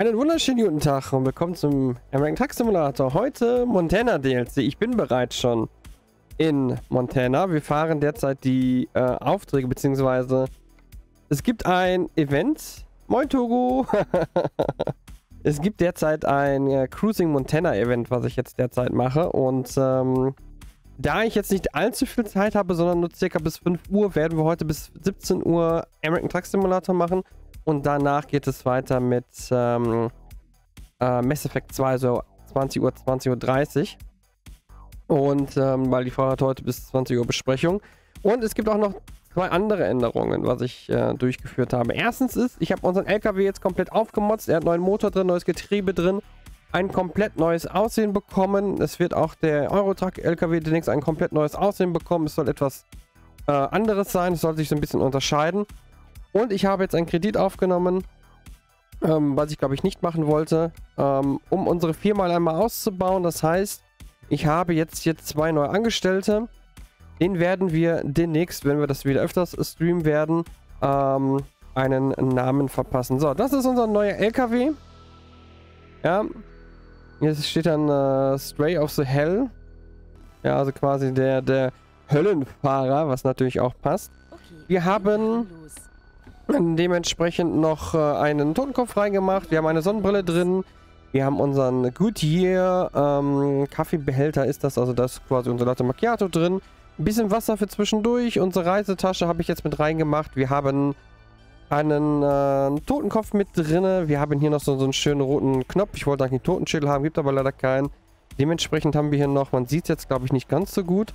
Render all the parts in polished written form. Einen wunderschönen guten Tag und willkommen zum American Truck Simulator. Heute Montana DLC. Ich bin bereits schon in Montana. Wir fahren derzeit die Aufträge, beziehungsweise es gibt ein Event. Moin Togo! Es gibt derzeit ein Cruising Montana Event, was ich jetzt derzeit mache. Und da ich jetzt nicht allzu viel Zeit habe, sondern nur circa bis 5 Uhr, werden wir heute bis 17 Uhr American Truck Simulator machen. Und danach geht es weiter mit Mass Effect 2, so 20 Uhr, 20.30 Uhr. Und weil die Frau hat heute bis 20 Uhr Besprechung. Und es gibt auch noch zwei andere Änderungen, was ich durchgeführt habe. Erstens ist, ich habe unseren LKW jetzt komplett aufgemotzt. Er hat einen neuen Motor drin, neues Getriebe drin, ein komplett neues Aussehen bekommen. Es wird auch der Eurotruck-LKW demnächst ein komplett neues Aussehen bekommen. Es soll etwas anderes sein, es soll sich so ein bisschen unterscheiden. Und ich habe jetzt einen Kredit aufgenommen, was ich glaube ich nicht machen wollte, um unsere Firma einmal auszubauen. Das heißt, ich habe jetzt hier zwei neue Angestellte. Den werden wir demnächst, wenn wir das wieder öfters streamen werden, einen Namen verpassen. So, das ist unser neuer LKW. Ja, jetzt steht dann Stray of the Hell. Ja, also quasi der Höllenfahrer, was natürlich auch passt. Wir haben dementsprechend noch einen Totenkopf reingemacht. Wir haben eine Sonnenbrille drin. Wir haben unseren Goodyear Kaffeebehälter ist das. Also das ist quasi unser Latte Macchiato drin. Ein bisschen Wasser für zwischendurch. Unsere Reisetasche habe ich jetzt mit reingemacht. Wir haben einen Totenkopf mit drin. Wir haben hier noch so einen schönen roten Knopf. Ich wollte eigentlich einen Totenschädel haben, gibt aber leider keinen. Dementsprechend haben wir hier noch, man sieht es jetzt glaube ich nicht ganz so gut,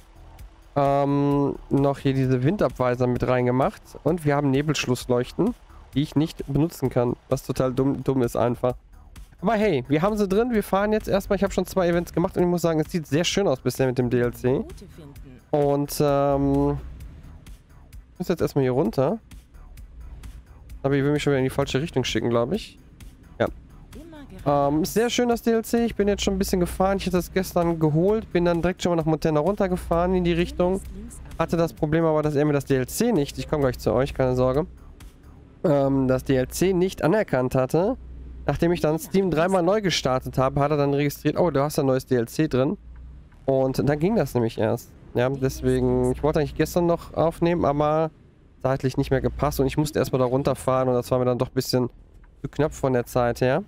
noch hier diese Windabweiser mit reingemacht. Und wir haben Nebelschlussleuchten, die ich nicht benutzen kann, was total dumm ist einfach. Aber hey, wir haben sie drin, wir fahren jetzt erstmal. Ich habe schon zwei Events gemacht und ich muss sagen, es sieht sehr schön aus bisher mit dem DLC. Und ich muss jetzt erstmal hier runter. Aber ich will mich schon wieder in die falsche Richtung schicken, glaube ich. Sehr schön das DLC, ich bin jetzt schon ein bisschen gefahren, ich hatte das gestern geholt, bin dann direkt schon mal nach Montana runtergefahren in die Richtung. Hatte das Problem aber, dass er mir das DLC nicht, ich komme gleich zu euch, keine Sorge, das DLC nicht anerkannt hatte. Nachdem ich dann Steam dreimal neu gestartet habe, hat er dann registriert, oh, du hast ein neues DLC drin. Und dann ging das nämlich erst. Ja, deswegen, ich wollte eigentlich gestern noch aufnehmen, aber zeitlich nicht mehr gepasst und ich musste erstmal da runterfahren und das war mir dann doch ein bisschen zu knapp von der Zeit her.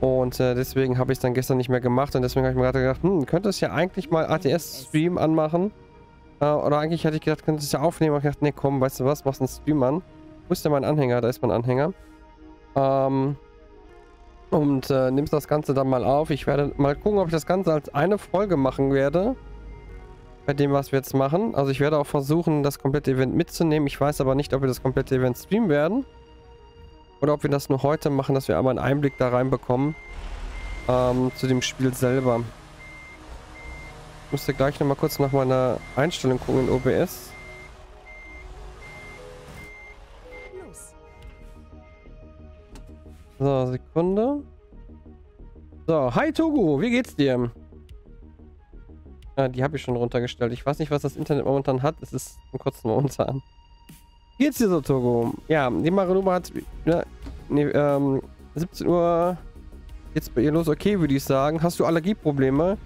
Und deswegen habe ich es dann gestern nicht mehr gemacht und deswegen habe ich mir gerade gedacht, könnte es ja eigentlich mal ATS-Stream anmachen. Oder eigentlich hatte ich gedacht, könnte es ja aufnehmen, aber ich dachte, nee, komm, weißt du was, machst einen Stream an. Wo ist denn mein Anhänger? Da ist mein Anhänger. Und nimmst das Ganze dann mal auf. Ich werde mal gucken, ob ich das Ganze als eine Folge machen werde. Bei dem, was wir jetzt machen. Also ich werde auch versuchen, das komplette Event mitzunehmen. Ich weiß aber nicht, ob wir das komplette Event streamen werden. Oder ob wir das nur heute machen, dass wir einmal einen Einblick da reinbekommen. Zu dem Spiel selber. Ich musste gleich nochmal kurz nach meiner Einstellung gucken in OBS. So, Sekunde. So, hi Togo, wie geht's dir? Ja, die habe ich schon runtergestellt. Ich weiß nicht, was das Internet momentan hat. Es ist im kurzen momentan. Geht's dir so, Togo? Ja, die Maruba hat 17 Uhr geht's bei ihr los. Okay, würde ich sagen. Hast du Allergieprobleme?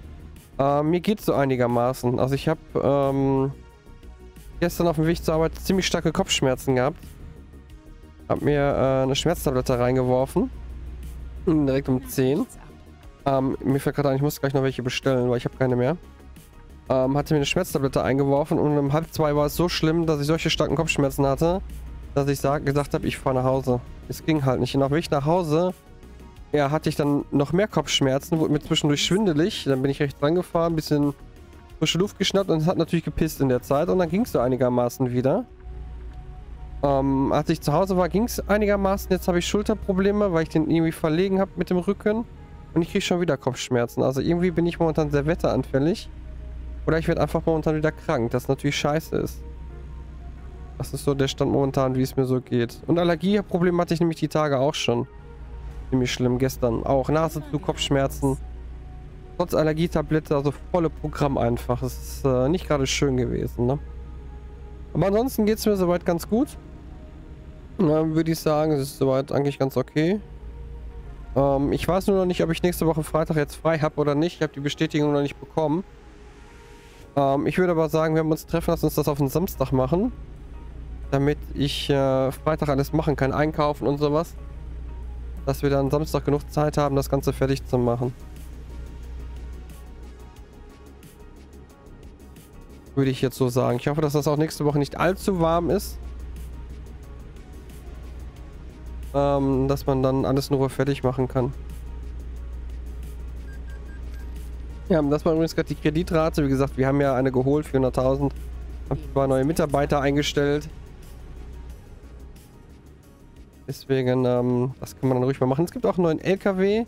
Mir geht's so einigermaßen. Also ich habe gestern auf dem Weg zur Arbeit ziemlich starke Kopfschmerzen gehabt. Hab mir eine Schmerztablette reingeworfen. Direkt um 10. Mir fällt gerade ein, ich muss gleich noch welche bestellen, weil ich habe keine mehr. Hatte mir eine Schmerztablette eingeworfen und um 1:30 war es so schlimm, dass ich solche starken Kopfschmerzen hatte, dass ich gesagt habe, ich fahre nach Hause. Es ging halt nicht. Und auf dem Weg nach Hause, ja, hatte ich dann noch mehr Kopfschmerzen, wurde mir zwischendurch schwindelig. Dann bin ich rechts rangefahren, ein bisschen frische Luft geschnappt und es hat natürlich gepisst in der Zeit. Und dann ging es so einigermaßen wieder. Als ich zu Hause war, ging es einigermaßen. Jetzt habe ich Schulterprobleme, weil ich den irgendwie verlegen habe mit dem Rücken. Und ich kriege schon wieder Kopfschmerzen. Also irgendwie bin ich momentan sehr wetteranfällig. Oder ich werde einfach momentan wieder krank, das natürlich scheiße ist. Das ist so der Stand momentan, wie es mir so geht. Und Allergieproblem hatte ich nämlich die Tage auch schon. Ziemlich schlimm, gestern auch. Nase zu, Kopfschmerzen. Trotz Allergietablette, also volle Programm einfach. Es ist nicht gerade schön gewesen, ne? Aber ansonsten geht es mir soweit ganz gut. Würde ich sagen, es ist soweit eigentlich ganz okay. Ich weiß nur noch nicht, ob ich nächste Woche Freitag jetzt frei habe oder nicht. Ich habe die Bestätigung noch nicht bekommen. Ich würde aber sagen, wir haben uns treffen, lass uns das auf den Samstag machen. Damit ich Freitag alles machen kann, einkaufen und sowas. Dass wir dann Samstag genug Zeit haben, das Ganze fertig zu machen. Würde ich jetzt so sagen. Ich hoffe, dass das auch nächste Woche nicht allzu warm ist. Dass man dann alles in Ruhe fertig machen kann. Ja, das war übrigens gerade die Kreditrate. Wie gesagt, wir haben ja eine geholt, 400.000. Haben zwei neue Mitarbeiter eingestellt. Deswegen, das kann man dann ruhig mal machen. Es gibt auch einen neuen LKW.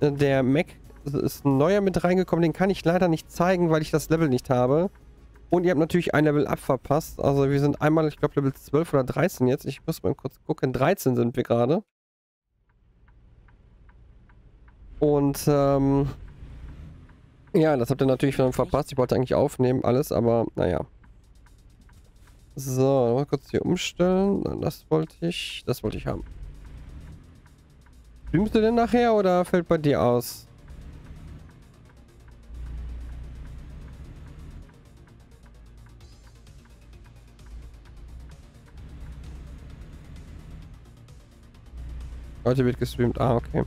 Der Mac ist ein neuer mit reingekommen. Den kann ich leider nicht zeigen, weil ich das Level nicht habe. Und ihr habt natürlich ein Level Up verpasst. Also wir sind einmal, ich glaube, Level 12 oder 13 jetzt. Ich muss mal kurz gucken. 13 sind wir gerade. Und, ja, das habt ihr natürlich schon verpasst. Ich wollte eigentlich aufnehmen, alles, aber naja. So, mal kurz hier umstellen. Das wollte ich haben. Streamst du denn nachher oder fällt bei dir aus? Heute wird gestreamt. Ah, okay.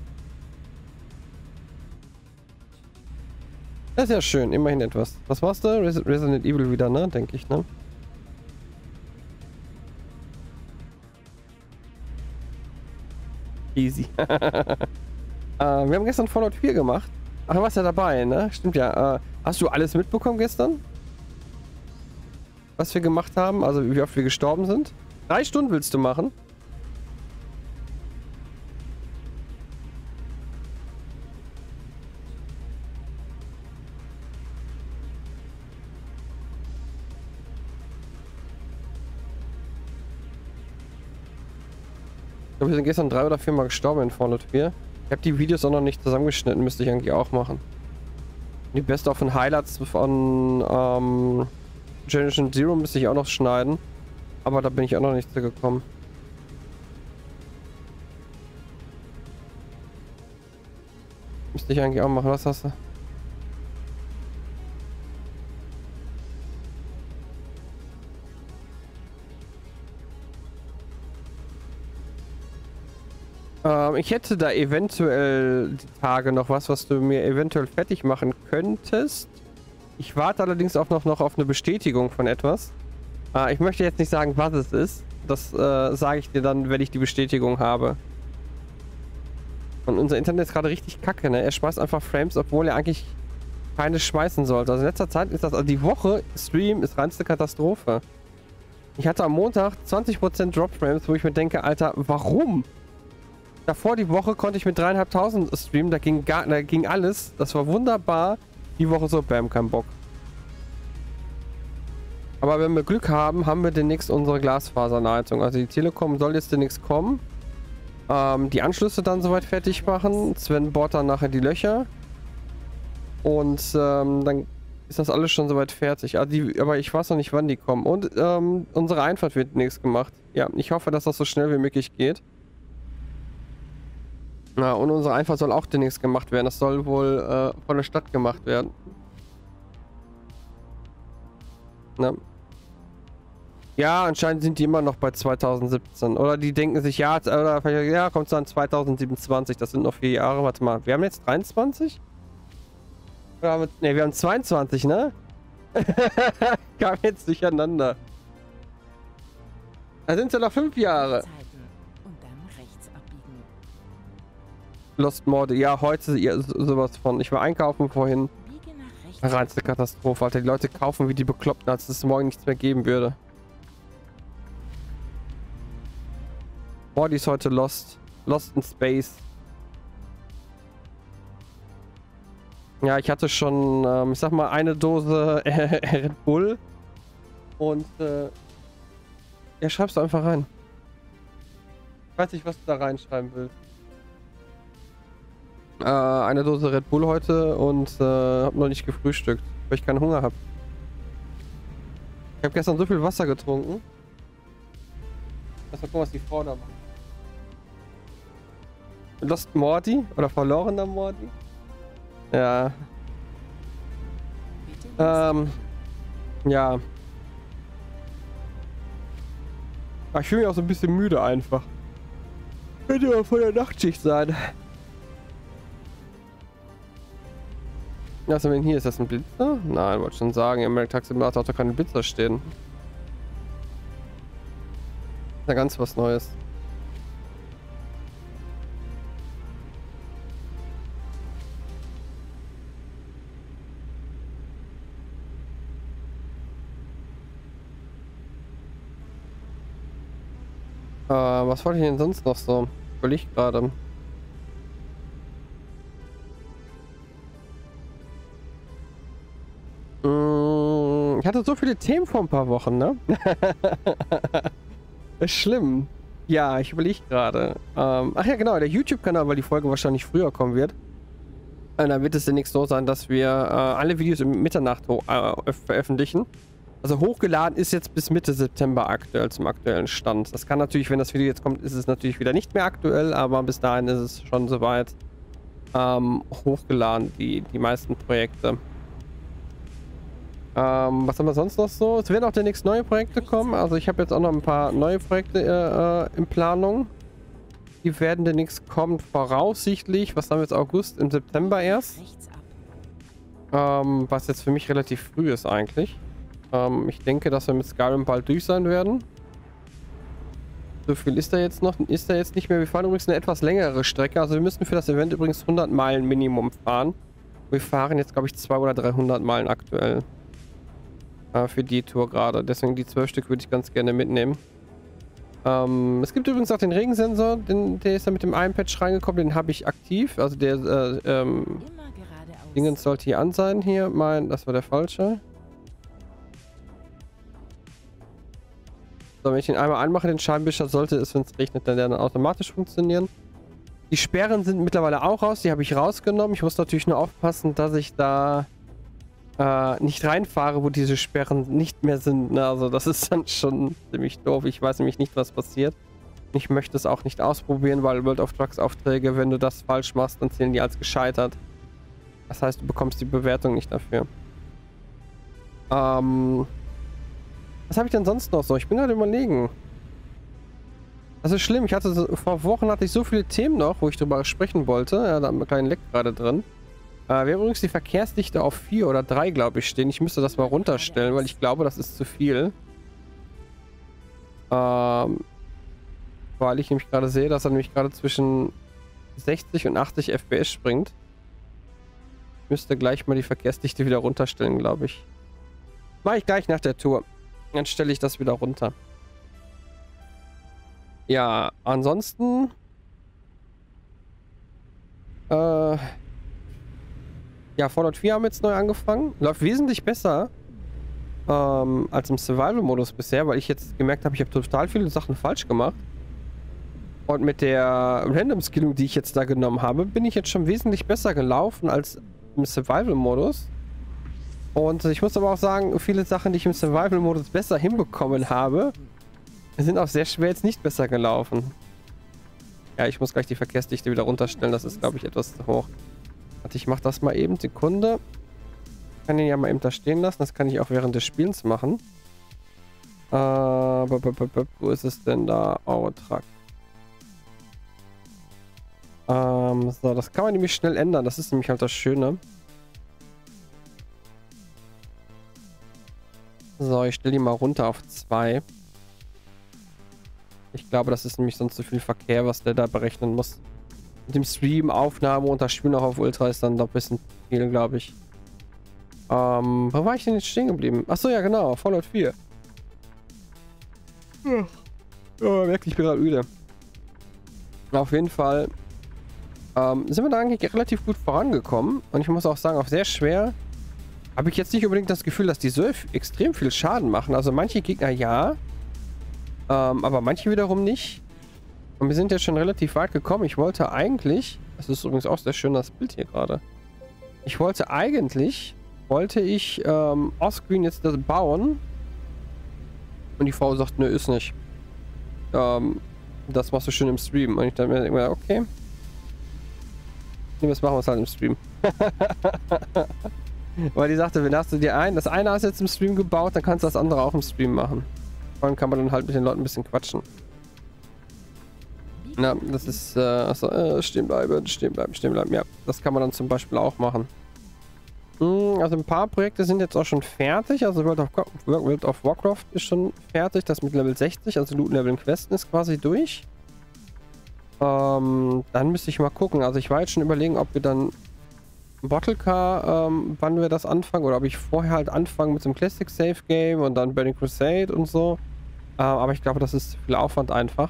Das ist ja schön. Immerhin etwas. Was machst du? Resident Evil wieder, ne? Denke ich, ne? Easy. Wir haben gestern Fallout 4 gemacht. Ach, du warst ja dabei, ne? Stimmt ja. Hast du alles mitbekommen gestern? Was wir gemacht haben? Also wie oft wir gestorben sind? 3 Stunden willst du machen? Wir sind gestern 3 oder 4 Mal gestorben in Fallout 4. Ich habe die Videos auch noch nicht zusammengeschnitten, müsste ich eigentlich auch machen. Die Beste auch von Highlights von Generation Zero müsste ich auch noch schneiden. Aber da bin ich auch noch nicht zugekommen. Müsste ich eigentlich auch machen, was hast du? Ich hätte da eventuell die Tage noch was, was du mir eventuell fertig machen könntest. Ich warte allerdings auch noch auf eine Bestätigung von etwas. Ich möchte jetzt nicht sagen, was es ist. Das sage ich dir dann, wenn ich die Bestätigung habe. Und unser Internet ist gerade richtig kacke, ne? Er schmeißt einfach Frames, obwohl er eigentlich keine schmeißen sollte. Also in letzter Zeit ist das... Also die Woche Stream ist reinste Katastrophe. Ich hatte am Montag 20% Drop-Frames, wo ich mir denke, Alter, warum? Davor die Woche konnte ich mit 3.500 streamen, da ging alles, das war wunderbar. Die Woche so, bam, kein Bock. Aber wenn wir Glück haben, haben wir demnächst unsere Glasfaserleitung. Also die Telekom soll jetzt demnächst kommen. Die Anschlüsse dann soweit fertig machen. Sven bohrt dann nachher die Löcher. Und dann ist das alles schon soweit fertig. Also aber ich weiß noch nicht, wann die kommen. Und unsere Einfahrt wird demnächst gemacht. Ja, ich hoffe, dass das so schnell wie möglich geht. Na, und unsere Einfahrt soll auch demnächst gemacht werden. Das soll wohl von der Stadt gemacht werden. Na? Ja, anscheinend sind die immer noch bei 2017. Oder die denken sich, ja, oder ja, kommt es dann 2027. Das sind noch 4 Jahre. Warte mal, wir haben jetzt 23? Oder haben wir, nee, wir haben 22, ne? Kam jetzt durcheinander. Da sind es ja noch 5 Jahre. Lost Morde, ja, heute ja, sowas von. Ich war einkaufen vorhin. Reinste Katastrophe, Alter. Die Leute kaufen wie die Bekloppten, als es morgen nichts mehr geben würde. Boah, die ist heute lost. Lost in Space. Ja, ich hatte schon, ich sag mal, eine Dose Red Bull. Und, ja, schreibst du einfach rein. Ich weiß nicht, was du da reinschreiben willst. Eine Dose Red Bull heute und habe noch nicht gefrühstückt, weil ich keinen Hunger habe. Ich habe gestern so viel Wasser getrunken. Lass mal gucken, was die Frau da macht. Lost Morty oder verlorener Morty? Ja. Ja. Aber ich fühle mich auch so ein bisschen müde einfach. Könnte mal vor der Nachtschicht sein. Also wenn hier ist das ein Blitzer? Nein, wollte schon sagen, im American Truck Simulator hat doch keine Blitzer stehen. Ist ja ganz was Neues. Was wollte ich denn sonst noch so? Überlege gerade. Ich hatte so viele Themen vor ein paar Wochen, ne? Ist schlimm. Ja, ich überlege gerade. Ach ja, genau, der YouTube-Kanal, weil die Folge wahrscheinlich früher kommen wird. Und dann wird es demnächst so sein, dass wir alle Videos um Mitternacht veröffentlichen. Also hochgeladen ist jetzt bis Mitte September aktuell zum aktuellen Stand. Das kann natürlich, wenn das Video jetzt kommt, ist es natürlich wieder nicht mehr aktuell, aber bis dahin ist es schon soweit hochgeladen, die meisten Projekte. Was haben wir sonst noch so? Es werden auch demnächst neue Projekte kommen. Also ich habe jetzt auch noch ein paar neue Projekte in Planung. Die werden demnächst kommen, voraussichtlich. Was haben wir jetzt? August, im September erst. Was jetzt für mich relativ früh ist eigentlich. Ich denke, dass wir mit Skyrim bald durch sein werden. So viel ist da jetzt noch. Ist da jetzt nicht mehr. Wir fahren übrigens eine etwas längere Strecke. Also wir müssen für das Event übrigens 100 Meilen Minimum fahren. Wir fahren jetzt, glaube ich, 200 oder 300 Meilen aktuell. Für die Tour gerade. Deswegen die 12 Stück würde ich ganz gerne mitnehmen. Es gibt übrigens auch den Regensensor. Der ist da mit dem einen Patch reingekommen. Den habe ich aktiv. Also der Dingens sollte hier an sein. Hier, das war der falsche. So, wenn ich den einmal anmache, den Scheinwischer, sollte es, wenn es regnet, dann automatisch funktionieren. Die Sperren sind mittlerweile auch raus, die habe ich rausgenommen. Ich muss natürlich nur aufpassen, dass ich da nicht reinfahre, wo diese Sperren nicht mehr sind. Na, also das ist dann schon ziemlich doof. Ich weiß nämlich nicht, was passiert. Ich möchte es auch nicht ausprobieren, weil World of Trucks Aufträge, wenn du das falsch machst, dann zählen die als gescheitert. Das heißt, du bekommst die Bewertung nicht dafür. Was habe ich denn sonst noch so? Ich bin gerade überlegen. Das ist schlimm. Ich hatte vor Wochen so viele Themen noch, wo ich drüber sprechen wollte. Ja, da haben wir einen kleinen Leck gerade drin. Wir haben übrigens die Verkehrsdichte auf 4 oder 3, glaube ich, stehen. Ich müsste das mal runterstellen, weil ich glaube, das ist zu viel. Weil ich nämlich gerade sehe, dass er nämlich gerade zwischen 60 und 80 FPS springt. Ich müsste gleich mal die Verkehrsdichte wieder runterstellen, glaube ich. Mache ich gleich nach der Tour. Dann stelle ich das wieder runter. Ja, ansonsten... ja, Fallout 4 haben jetzt neu angefangen. Läuft wesentlich besser als im Survival-Modus bisher, weil ich jetzt gemerkt habe, ich habe total viele Sachen falsch gemacht. Und mit der Random-Skillung, die ich jetzt da genommen habe, bin ich jetzt schon wesentlich besser gelaufen als im Survival-Modus. Und ich muss aber auch sagen, viele Sachen, die ich im Survival-Modus besser hinbekommen habe, sind auch sehr schwer jetzt nicht besser gelaufen. Ja, ich muss gleich die Verkehrsdichte wieder runterstellen. Das ist, glaube ich, etwas zu hoch. Warte, ich mache das mal eben. Sekunde. Ich kann den ja mal eben da stehen lassen. Das kann ich auch während des Spielens machen. Wo ist es denn da? Eurotruck. So, das kann man nämlich schnell ändern. Das ist nämlich halt das Schöne. So, ich stelle die mal runter auf 2. Ich glaube, das ist nämlich sonst so viel Verkehr, was der da berechnen muss. Mit dem Stream, Aufnahme und das Spiel auch auf Ultra ist dann doch ein bisschen viel, glaube ich. Wo war ich denn jetzt stehen geblieben? Achso, ja genau, Fallout 4. Ja, wirklich, ich bin gerade müde. Auf jeden Fall sind wir da eigentlich relativ gut vorangekommen. Und ich muss auch sagen, auch sehr schwer... Habe ich jetzt nicht unbedingt das Gefühl, dass die so extrem viel Schaden machen. Also manche Gegner ja, aber manche wiederum nicht. Und wir sind jetzt schon relativ weit gekommen. Ich wollte eigentlich, das ist übrigens auch sehr schön, das Bild hier gerade. Ich wollte eigentlich, offscreen jetzt das bauen. Und die Frau sagt, nö, ist nicht. Das machst du schön im Stream. Und ich dachte mir, okay, Das machen wir es halt im Stream. Weil die sagte, wenn hast du dir ein, das eine hast du jetzt im Stream gebaut, dann kannst du das andere auch im Stream machen. Dann kann man dann halt mit den Leuten ein bisschen quatschen. Na, das ist, achso, stehen bleiben, ja. Das kann man dann zum Beispiel auch machen. Also ein paar Projekte sind jetzt auch schon fertig. Also World of Warcraft ist schon fertig. Das mit Level 60, also Loot Level Questen ist quasi durch. Dann müsste ich mal gucken. Also ich war jetzt schon überlegen, ob wir dann Bottlecar, wann wir das anfangen oder ob ich vorher halt anfange mit so einem Classic Save Game und dann Burning Crusade und so. Aber ich glaube, das ist viel Aufwand einfach.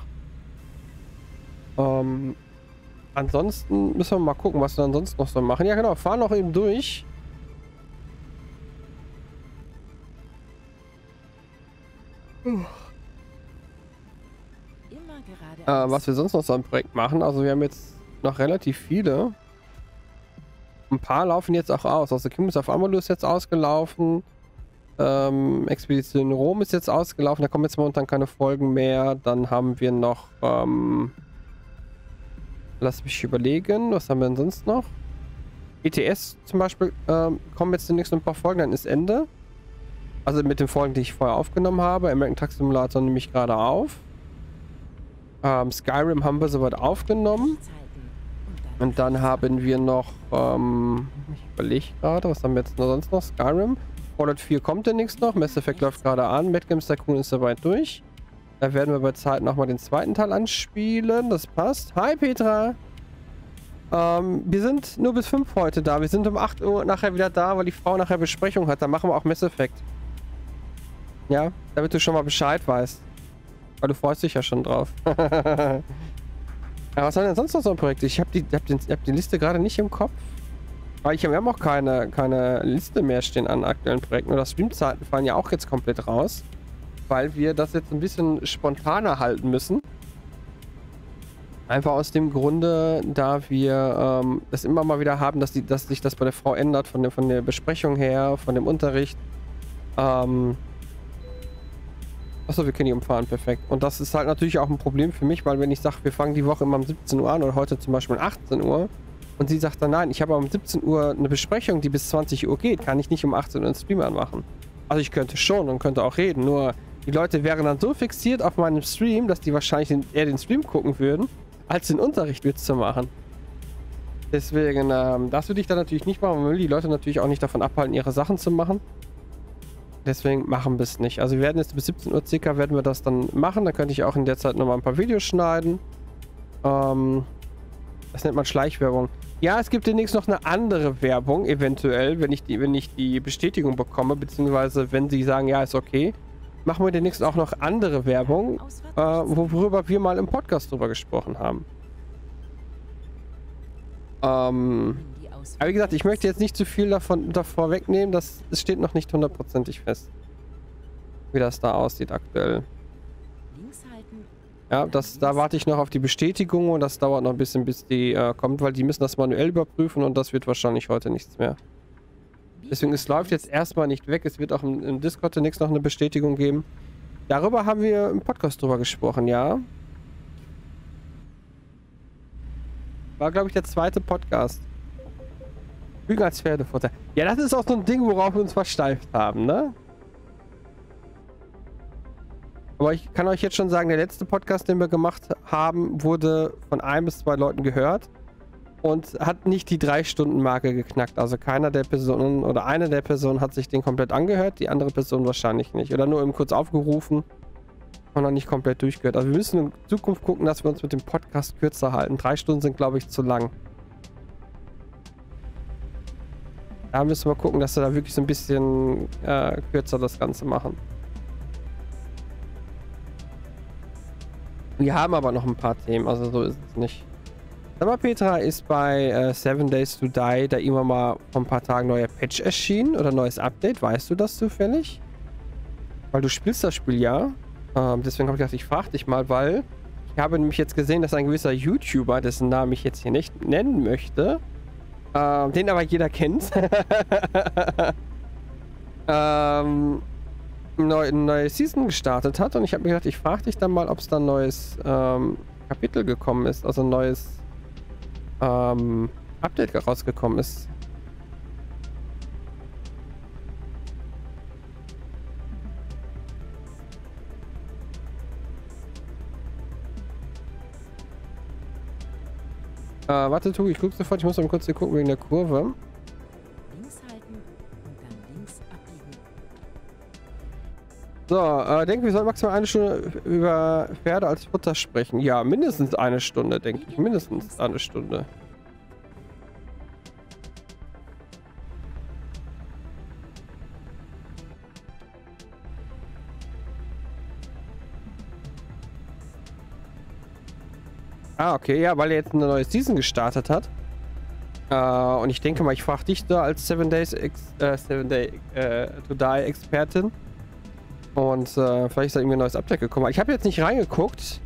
Ansonsten müssen wir mal gucken, was wir dann sonst noch so machen. Ja genau, fahren noch eben durch. Was wir sonst noch so am Projekt machen. Also wir haben jetzt noch relativ viele. Ein paar laufen jetzt auch aus. Also Kingdoms of Amalur ist jetzt ausgelaufen. Expedition Rom ist jetzt ausgelaufen. Da kommen jetzt momentan keine Folgen mehr. Dann haben wir noch... lass mich überlegen. Was haben wir denn sonst noch? ETS zum Beispiel kommen jetzt demnächst ein paar Folgen. Dann ist Ende. Also mit den Folgen, die ich vorher aufgenommen habe. American Truck Simulator nehme ich gerade auf. Skyrim haben wir soweit aufgenommen. Und dann haben wir noch, ich überlege gerade, was haben wir jetzt noch sonst noch? Skyrim. Fallout 4 kommt demnächst noch. Mass Effect läuft gerade an. Mad Gamester Crew ist soweit durch. Da werden wir bei Zeit nochmal den zweiten Teil anspielen. Das passt. Hi Petra! Wir sind nur bis 5 heute da. Wir sind um 8 Uhr nachher wieder da, weil die Frau nachher Besprechung hat. Da machen wir auch Mass Effect. Ja, damit du schon mal Bescheid weißt. Weil du freust dich ja schon drauf. Ja, was haben denn sonst noch so ein Projekt? Ich habe hab die Liste gerade nicht im Kopf. Aber wir haben auch keine Liste mehr stehen an aktuellen Projekten. Oder Streamzeiten fallen ja auch jetzt komplett raus. Weil wir das jetzt ein bisschen spontaner halten müssen. Einfach aus dem Grunde, da wir das immer mal wieder haben, dass sich das bei der Frau ändert. Von der Besprechung her, von dem Unterricht. Achso, wir können die umfahren, perfekt. Und das ist halt natürlich auch ein Problem für mich, weil wenn ich sage, wir fangen die Woche immer um 17 Uhr an oder heute zum Beispiel um 18 Uhr und sie sagt dann, nein, ich habe um 17 Uhr eine Besprechung, die bis 20 Uhr geht, kann ich nicht um 18 Uhr einen Stream anmachen. Also ich könnte schon und könnte auch reden, nur die Leute wären dann so fixiert auf meinem Stream, dass die wahrscheinlich eher den Stream gucken würden, als den Unterricht mitzumachen. Deswegen, das würde ich dann natürlich nicht machen, man will die Leute natürlich auch nicht davon abhalten, ihre Sachen zu machen. Deswegen machen wir es nicht. Also wir werden jetzt bis 17 Uhr circa werden wir das dann machen. Da könnte ich auch in der Zeit nochmal ein paar Videos schneiden. Das nennt man Schleichwerbung. Ja, es gibt demnächst noch eine andere Werbung, eventuell, wenn ich die Bestätigung bekomme, beziehungsweise wenn sie sagen, ja, ist okay, machen wir demnächst auch noch andere Werbung, worüber wir mal im Podcast drüber gesprochen haben. Aber wie gesagt, ich möchte jetzt nicht zu viel davor wegnehmen, es steht noch nicht hundertprozentig fest, wie das da aussieht aktuell. Ja, da warte ich noch auf die Bestätigung und das dauert noch ein bisschen, bis die kommt, weil die müssen das manuell überprüfen und das wird wahrscheinlich heute nichts mehr. Deswegen, es läuft jetzt erstmal nicht weg, es wird auch im Discord demnächst noch eine Bestätigung geben. Darüber haben wir im Podcast drüber gesprochen, ja. War, glaube ich, der zweite Podcast. Lügen als Pferdefutter. Ja, das ist auch so ein Ding, worauf wir uns versteift haben, ne? Aber ich kann euch jetzt schon sagen, der letzte Podcast, den wir gemacht haben, wurde von 1 bis 2 Leuten gehört und hat nicht die 3-Stunden-Marke geknackt. Also keiner der Personen oder eine der Personen hat sich den komplett angehört, die andere Person wahrscheinlich nicht. Oder nur eben kurz aufgerufen und noch nicht komplett durchgehört. Also wir müssen in Zukunft gucken, dass wir uns mit dem Podcast kürzer halten. 3 Stunden sind, glaube ich, zu lang. Da müssen wir gucken, dass wir da wirklich so ein bisschen kürzer das Ganze machen. Wir haben aber noch ein paar Themen, also so ist es nicht. Sag mal, Petra ist bei 7 Days to Die da immer mal vor ein paar Tagen neuer Patch erschienen oder neues Update. Weißt du das zufällig? Weil du spielst das Spiel ja. Deswegen habe ich gedacht, ich frage dich mal, weil ich habe nämlich jetzt gesehen, dass ein gewisser YouTuber, dessen Namen ich jetzt hier nicht nennen möchte, den aber jeder kennt. Neue Season gestartet hat und ich habe mir gedacht, ich frage dich dann mal, ob es da ein neues Kapitel gekommen ist, also ein neues Update rausgekommen ist. Warte, Tugi, ich guck sofort. Ich muss mal kurz hier gucken wegen der Kurve. Links halten und dann links abbiegen. So, denke, wir sollten maximal eine Stunde über Pferde als Futter sprechen. Ja, mindestens eine Stunde, denke ich. Mindestens eine Stunde. Ah, okay, ja, weil er jetzt eine neue Season gestartet hat. Und ich denke mal, ich frage dich da als Seven Days to Die Expertin. Und vielleicht ist da irgendwie ein neues Update gekommen. Ich habe jetzt nicht reingeguckt,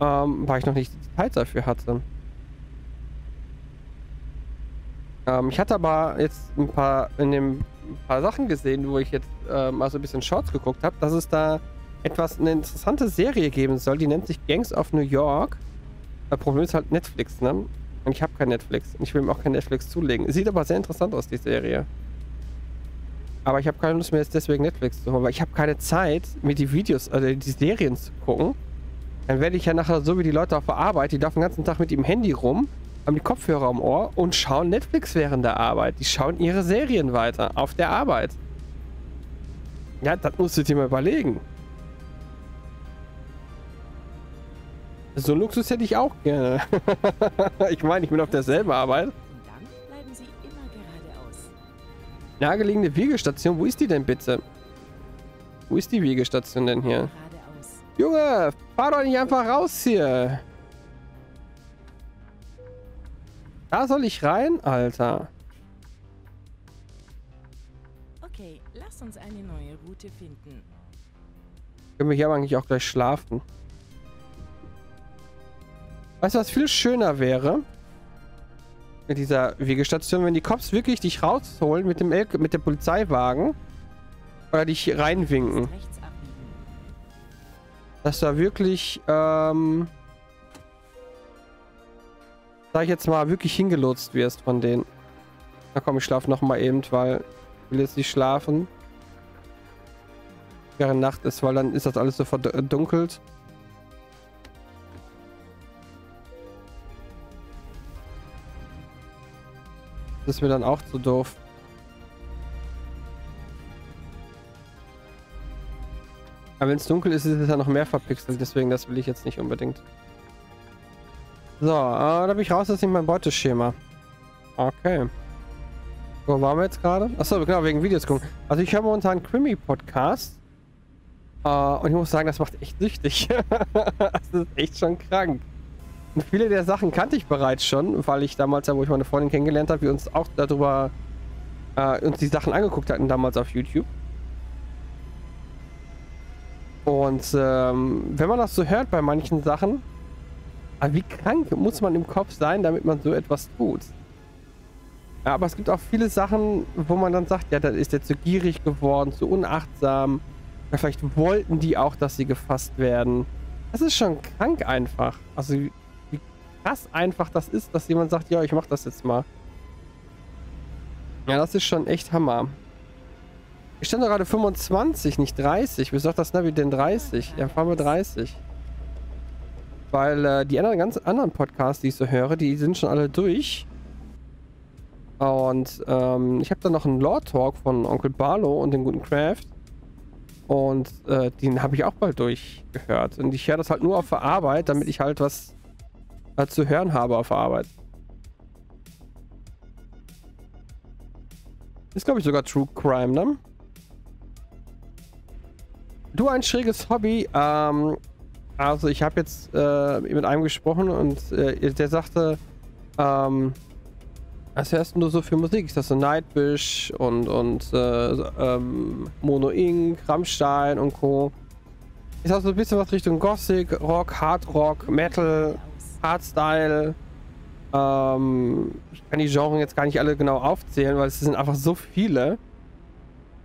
weil ich noch nicht die Zeit dafür hatte. Ich hatte aber jetzt ein paar Sachen gesehen, wo ich jetzt mal so ein bisschen Shorts geguckt habe, dass es da eine interessante Serie geben soll, die nennt sich Gangs of New York. Das Problem ist halt Netflix, ne? Und ich habe kein Netflix. Und ich will mir auch kein Netflix zulegen. Sieht aber sehr interessant aus, die Serie. Aber ich habe keine Lust mehr, jetzt deswegen Netflix zu holen, weil ich habe keine Zeit, mir die Videos, also die Serien zu gucken. Dann werde ich ja nachher so wie die Leute auf der Arbeit, die laufen den ganzen Tag mit ihrem Handy rum, haben die Kopfhörer am Ohr und schauen Netflix während der Arbeit. Die schauen ihre Serien weiter auf der Arbeit. Ja, das musst du dir mal überlegen. So einen Luxus hätte ich auch gerne. Ich meine, ich bin auf derselben Arbeit. Und dann bleiben Sie immer geradeaus. Nahegelegene Wiegestation, wo ist die denn bitte? Wo ist die Wiegestation denn hier? Geradeaus. Junge, fahr doch nicht einfach raus hier. Da soll ich rein, Alter. Okay, lass uns eine neue Route finden. Können wir hier aber eigentlich auch gleich schlafen. Weißt du, was viel schöner wäre mit dieser Wegestation, wenn die Cops wirklich dich rausholen mit dem mit dem Polizeiwagen oder dich reinwinken. Dass da wirklich, sag ich jetzt mal, wirklich hingelotst wirst von denen. Na komm, ich schlafe nochmal eben, weil ich will jetzt nicht schlafen. Während Nacht ist, weil dann ist das alles so verdunkelt. Das ist mir dann auch zu doof. Aber wenn es dunkel ist, ist es ja noch mehr verpixelt. Deswegen, das will ich jetzt nicht unbedingt. So, da bin ich raus, das ist nicht mein Beuteschema. Okay. Wo waren wir jetzt gerade? Achso, genau, wegen Videos gucken. Also ich höre momentan Krimi-Podcast. Und ich muss sagen, das macht echt süchtig. Das ist echt schon krank. Und viele der Sachen kannte ich bereits schon, weil ich damals, wo ich meine Freundin kennengelernt habe, wir uns auch darüber uns die Sachen angeguckt hatten damals auf YouTube. Und wenn man das so hört bei manchen Sachen, wie krank muss man im Kopf sein, damit man so etwas tut? Ja, aber es gibt auch viele Sachen, wo man dann sagt, ja, das ist jetzt so gierig geworden, so unachtsam. Ja, vielleicht wollten die auch, dass sie gefasst werden. Das ist schon krank einfach. Also krass einfach das ist, dass jemand sagt, ja, ich mach das jetzt mal. Ja, das ist schon echt Hammer. Ich stand gerade 25, nicht 30. Wie sagt das Navi denn 30? Ja, fahren wir 30. Weil die anderen ganz anderen Podcasts, die ich so höre, die sind schon alle durch. Und ich habe da noch einen Lore-Talk von Onkel Barlow und dem guten Craft. Und den habe ich auch bald durchgehört. Und ich höre das halt nur auf der Arbeit, damit ich halt was zu hören habe auf Arbeit. Ist, glaube ich, sogar True Crime, ne? Du, ein schräges Hobby. Also ich habe jetzt mit einem gesprochen und der sagte, was hörst du so für Musik? Ist das so Nightwish und Mono Inc, Rammstein und Co. Ist das so ein bisschen was Richtung Gothic, Rock, Hard Rock, Metal, Hardstyle. Ich kann die Genres jetzt gar nicht alle genau aufzählen, weil es sind einfach so viele.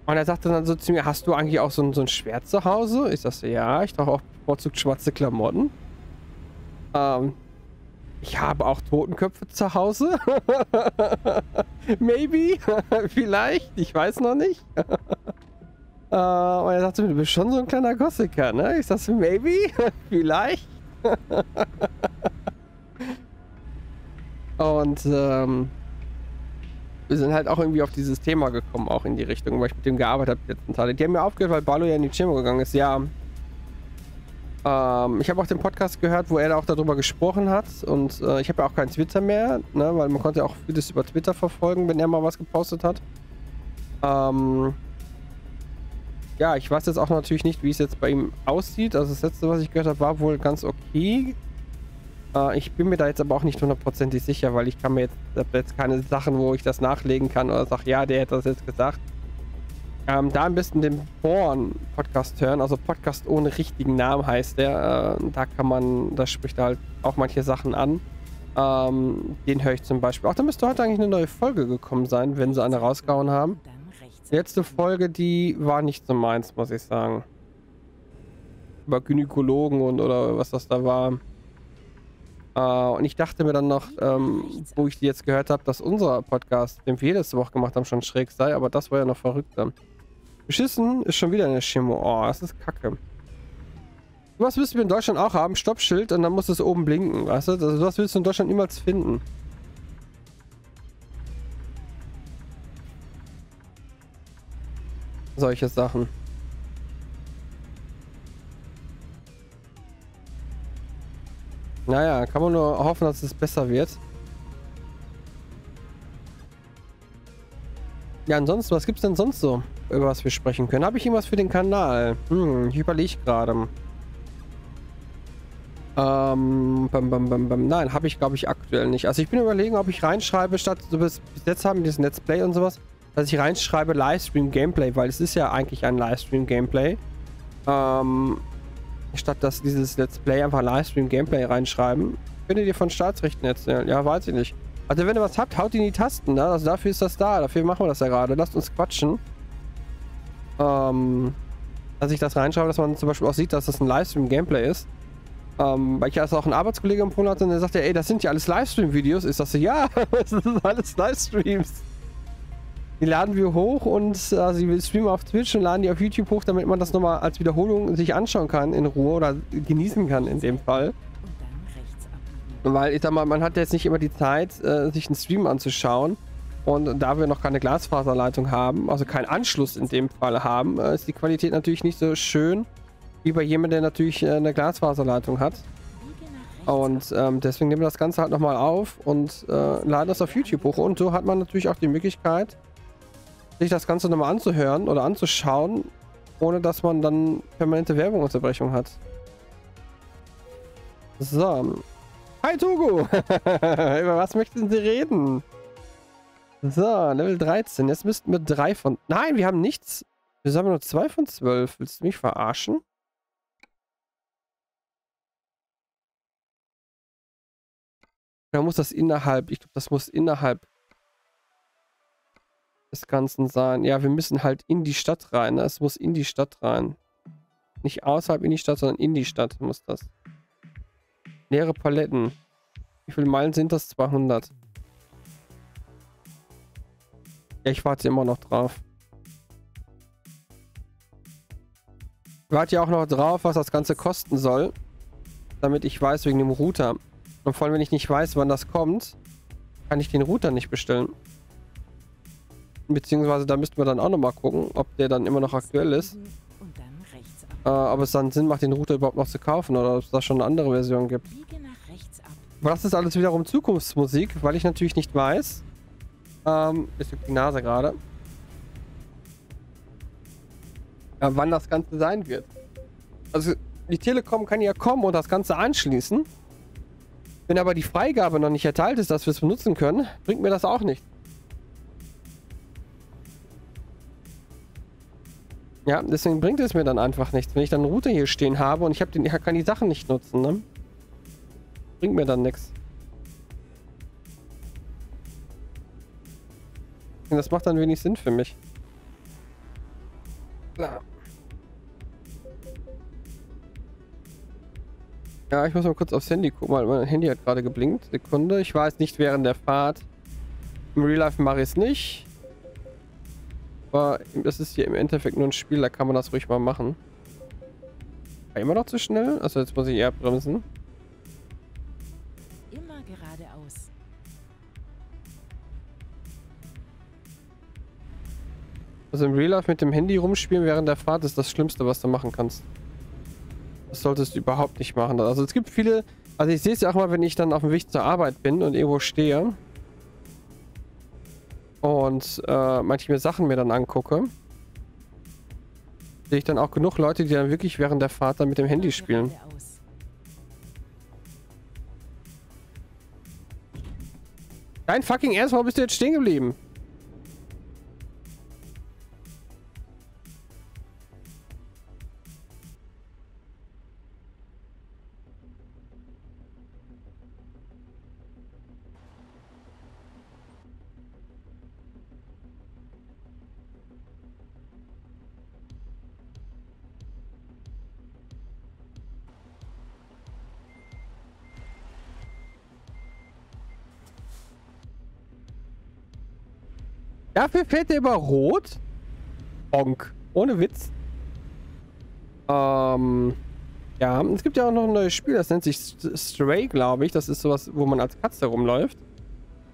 Und er sagte dann so zu mir, hast du eigentlich auch so ein Schwert zu Hause? Ich sagte, ja, ich trage auch bevorzugt schwarze Klamotten. Ich habe auch Totenköpfe zu Hause. Maybe. Vielleicht. Ich weiß noch nicht. Und er sagte mir, du bist schon so ein kleiner Gossiker, ne? Ich sagte, maybe. Vielleicht. Und wir sind halt auch irgendwie auf dieses Thema gekommen, auch in die Richtung, weil ich mit dem gearbeitet habe die letzten Tage. Die haben mir aufgehört, weil Balo ja in die Chemo gegangen ist. Ja. Ich habe auch den Podcast gehört, wo er da auch darüber gesprochen hat. Und ich habe ja auch keinen Twitter mehr, ne? Weil man konnte ja auch vieles über Twitter verfolgen, wenn er mal was gepostet hat. Ja, ich weiß jetzt auch natürlich nicht, wie es jetzt bei ihm aussieht. Also das letzte, was ich gehört habe, war wohl ganz okay. Ich bin mir da jetzt aber auch nicht hundertprozentig sicher, weil ich kann mir jetzt, keine Sachen, wo ich das nachlegen kann oder sage, ja, der hätte das jetzt gesagt. Da am besten den Born-Podcast hören, also Podcast ohne richtigen Namen heißt der. Da kann man, da spricht er halt auch manche Sachen an. Den höre ich zum Beispiel. Auch da müsste heute eigentlich eine neue Folge gekommen sein, wenn sie eine rausgehauen haben. Die letzte Folge, die war nicht so meins, muss ich sagen. Über Gynäkologen und oder was das da war. Und ich dachte mir dann noch, wo ich die jetzt gehört habe, dass unser Podcast, den wir letzte Woche gemacht haben, schon schräg sei. Aber das war ja noch verrückter. Beschissen ist schon wieder eine Chemo. Oh, das ist kacke. Was müssen wir in Deutschland auch haben? Stoppschild und dann muss es oben blinken, weißt du? Also, was willst du in Deutschland niemals finden? Solche Sachen. Naja, kann man nur hoffen, dass es besser wird. Ja, ansonsten, was gibt's denn sonst so, über was wir sprechen können? Habe ich irgendwas für den Kanal? Ich überlege gerade. Nein, habe ich, glaube ich, aktuell nicht. Also ich bin überlegen, ob ich reinschreibe, statt so bis jetzt haben wir dieses Let's Play und sowas, dass ich reinschreibe Livestream Gameplay, weil es ist ja eigentlich ein Livestream Gameplay. Statt dass dieses Let's Play einfach Livestream Gameplay reinschreiben. Könnt ihr dir von Staatsrechten erzählen? Ja, weiß ich nicht. Also wenn ihr was habt, haut in die Tasten, ne? Also dafür ist das da. Dafür machen wir das ja gerade. Lasst uns quatschen. Dass ich das reinschreibe, dass man zum Beispiel auch sieht, dass das ein Livestream Gameplay ist. Weil ich also auch einen Arbeitskollege empfohlen hatte und der sagte, ey, das sind ja alles Livestream Videos. Ich sagte, ja, das sind alles Livestreams. Die laden wir hoch und also wir streamen auf Twitch und laden die auf YouTube hoch, damit man das nochmal als Wiederholung sich anschauen kann in Ruhe oder genießen kann in dem Fall. Weil ich sag mal, man hat jetzt nicht immer die Zeit, sich einen Stream anzuschauen. Und da wir noch keine Glasfaserleitung haben, also keinen Anschluss in dem Fall haben, ist die Qualität natürlich nicht so schön wie bei jemandem, der natürlich eine Glasfaserleitung hat. Und deswegen nehmen wir das Ganze halt nochmal auf und laden das auf YouTube hoch. Und so hat man natürlich auch die Möglichkeit, sich das Ganze nochmal anzuhören oder anzuschauen, ohne dass man dann permanente Werbungsunterbrechung hat. So. Hi Togo! Über was möchten Sie reden? So, Level 13. Jetzt müssten wir 3 von... Nein, wir haben nichts. Wir haben nur 2 von 12. Willst du mich verarschen? Oder muss das innerhalb... Ich glaube, das muss innerhalb... des Ganzen sein. Ja, wir müssen halt in die Stadt rein. Ne? Es muss in die Stadt rein. Nicht außerhalb in die Stadt, sondern in die Stadt muss das. Leere Paletten. Wie viele Meilen sind das? 200. Ja, ich warte immer noch drauf. Ich warte ja auch noch drauf, was das Ganze kosten soll. Damit ich weiß, wegen dem Router. Und vor allem, wenn ich nicht weiß, wann das kommt, kann ich den Router nicht bestellen. Beziehungsweise da müssten wir dann auch nochmal gucken, ob der dann immer noch aktuell ist. Ob es dann Sinn macht, den Router überhaupt noch zu kaufen oder ob es da schon eine andere Version gibt. Aber das ist alles wiederum Zukunftsmusik, weil ich natürlich nicht weiß. Ich drück die Nase gerade. Ja, wann das Ganze sein wird. Also die Telekom kann ja kommen und das Ganze anschließen. Wenn aber die Freigabe noch nicht erteilt ist, dass wir es benutzen können, bringt mir das auch nichts. Ja, deswegen bringt es mir dann einfach nichts, wenn ich dann einen Router hier stehen habe und ich kann die Sachen nicht nutzen, ne? Bringt mir dann nichts. Und das macht dann wenig Sinn für mich. Ja, ich muss mal kurz aufs Handy gucken, weil mein Handy hat gerade geblinkt. Sekunde, ich war jetzt nicht während der Fahrt. Im Real Life mache ich es nicht. Aber das ist hier im Endeffekt nur ein Spiel, da kann man das ruhig mal machen. War immer noch zu schnell? Also jetzt muss ich eher bremsen. Immer geradeaus. Also im Real Life mit dem Handy rumspielen während der Fahrt ist das Schlimmste, was du machen kannst. Das solltest du überhaupt nicht machen. Also es gibt viele... Also ich sehe es ja auch mal, wenn ich dann auf dem Weg zur Arbeit bin und irgendwo stehe. Und manche Sachen mir dann angucke. Sehe ich dann auch genug Leute, die dann wirklich während der Fahrt dann mit dem Handy spielen. Dein fucking Ernst, warum bist du jetzt stehen geblieben? Dafür fährt er über Rot. Honk. Ohne Witz. Ja, es gibt ja auch noch ein neues Spiel, das nennt sich Stray, glaube ich. Das ist sowas, wo man als Katze rumläuft.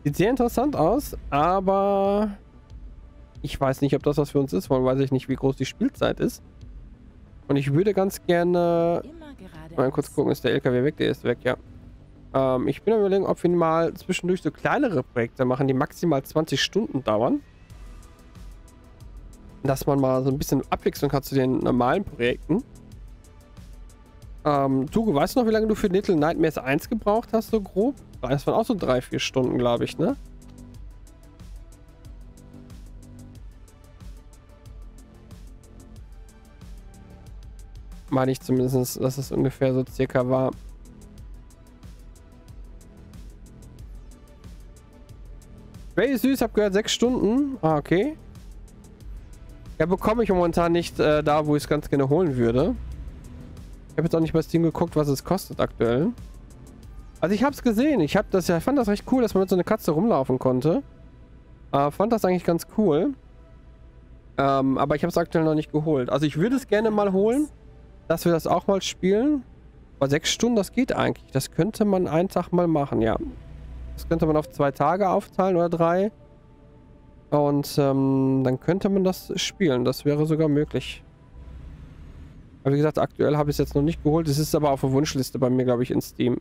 Sieht sehr interessant aus, aber ich weiß nicht, ob das was für uns ist, weil weiß ich nicht, wie groß die Spielzeit ist. Und ich würde ganz gerne... Mal kurz gucken, ist der LKW weg? Der ist weg, ja. Ich bin am Überlegen, ob wir mal zwischendurch so kleinere Projekte machen, die maximal 20 Stunden dauern. Dass man mal so ein bisschen Abwechslung hat zu den normalen Projekten. Tugo, weißt du noch, wie lange du für Little Nightmares 1 gebraucht hast, so grob? Das waren auch so 3-4 Stunden, glaube ich, ne? Meine ich zumindest, dass es ungefähr so circa war. Very süß, hab gehört, 6 Stunden. Ah, okay. Ja, bekomme ich momentan nicht da, wo ich es ganz gerne holen würde. Ich habe jetzt auch nicht bei Steam geguckt, was es kostet aktuell. Also ich habe es gesehen. Ich fand das recht cool, dass man mit so einer Katze rumlaufen konnte. Fand das eigentlich ganz cool. Aber ich habe es aktuell noch nicht geholt. Also ich würde es gerne mal holen, dass wir das auch mal spielen. Aber 6 Stunden, das geht eigentlich. Das könnte man einen Tag mal machen, ja. Das könnte man auf 2 Tage aufteilen oder 3. Und dann könnte man das spielen. Das wäre sogar möglich. Aber wie gesagt, aktuell habe ich es jetzt noch nicht geholt. Es ist aber auf der Wunschliste bei mir, glaube ich, in Steam.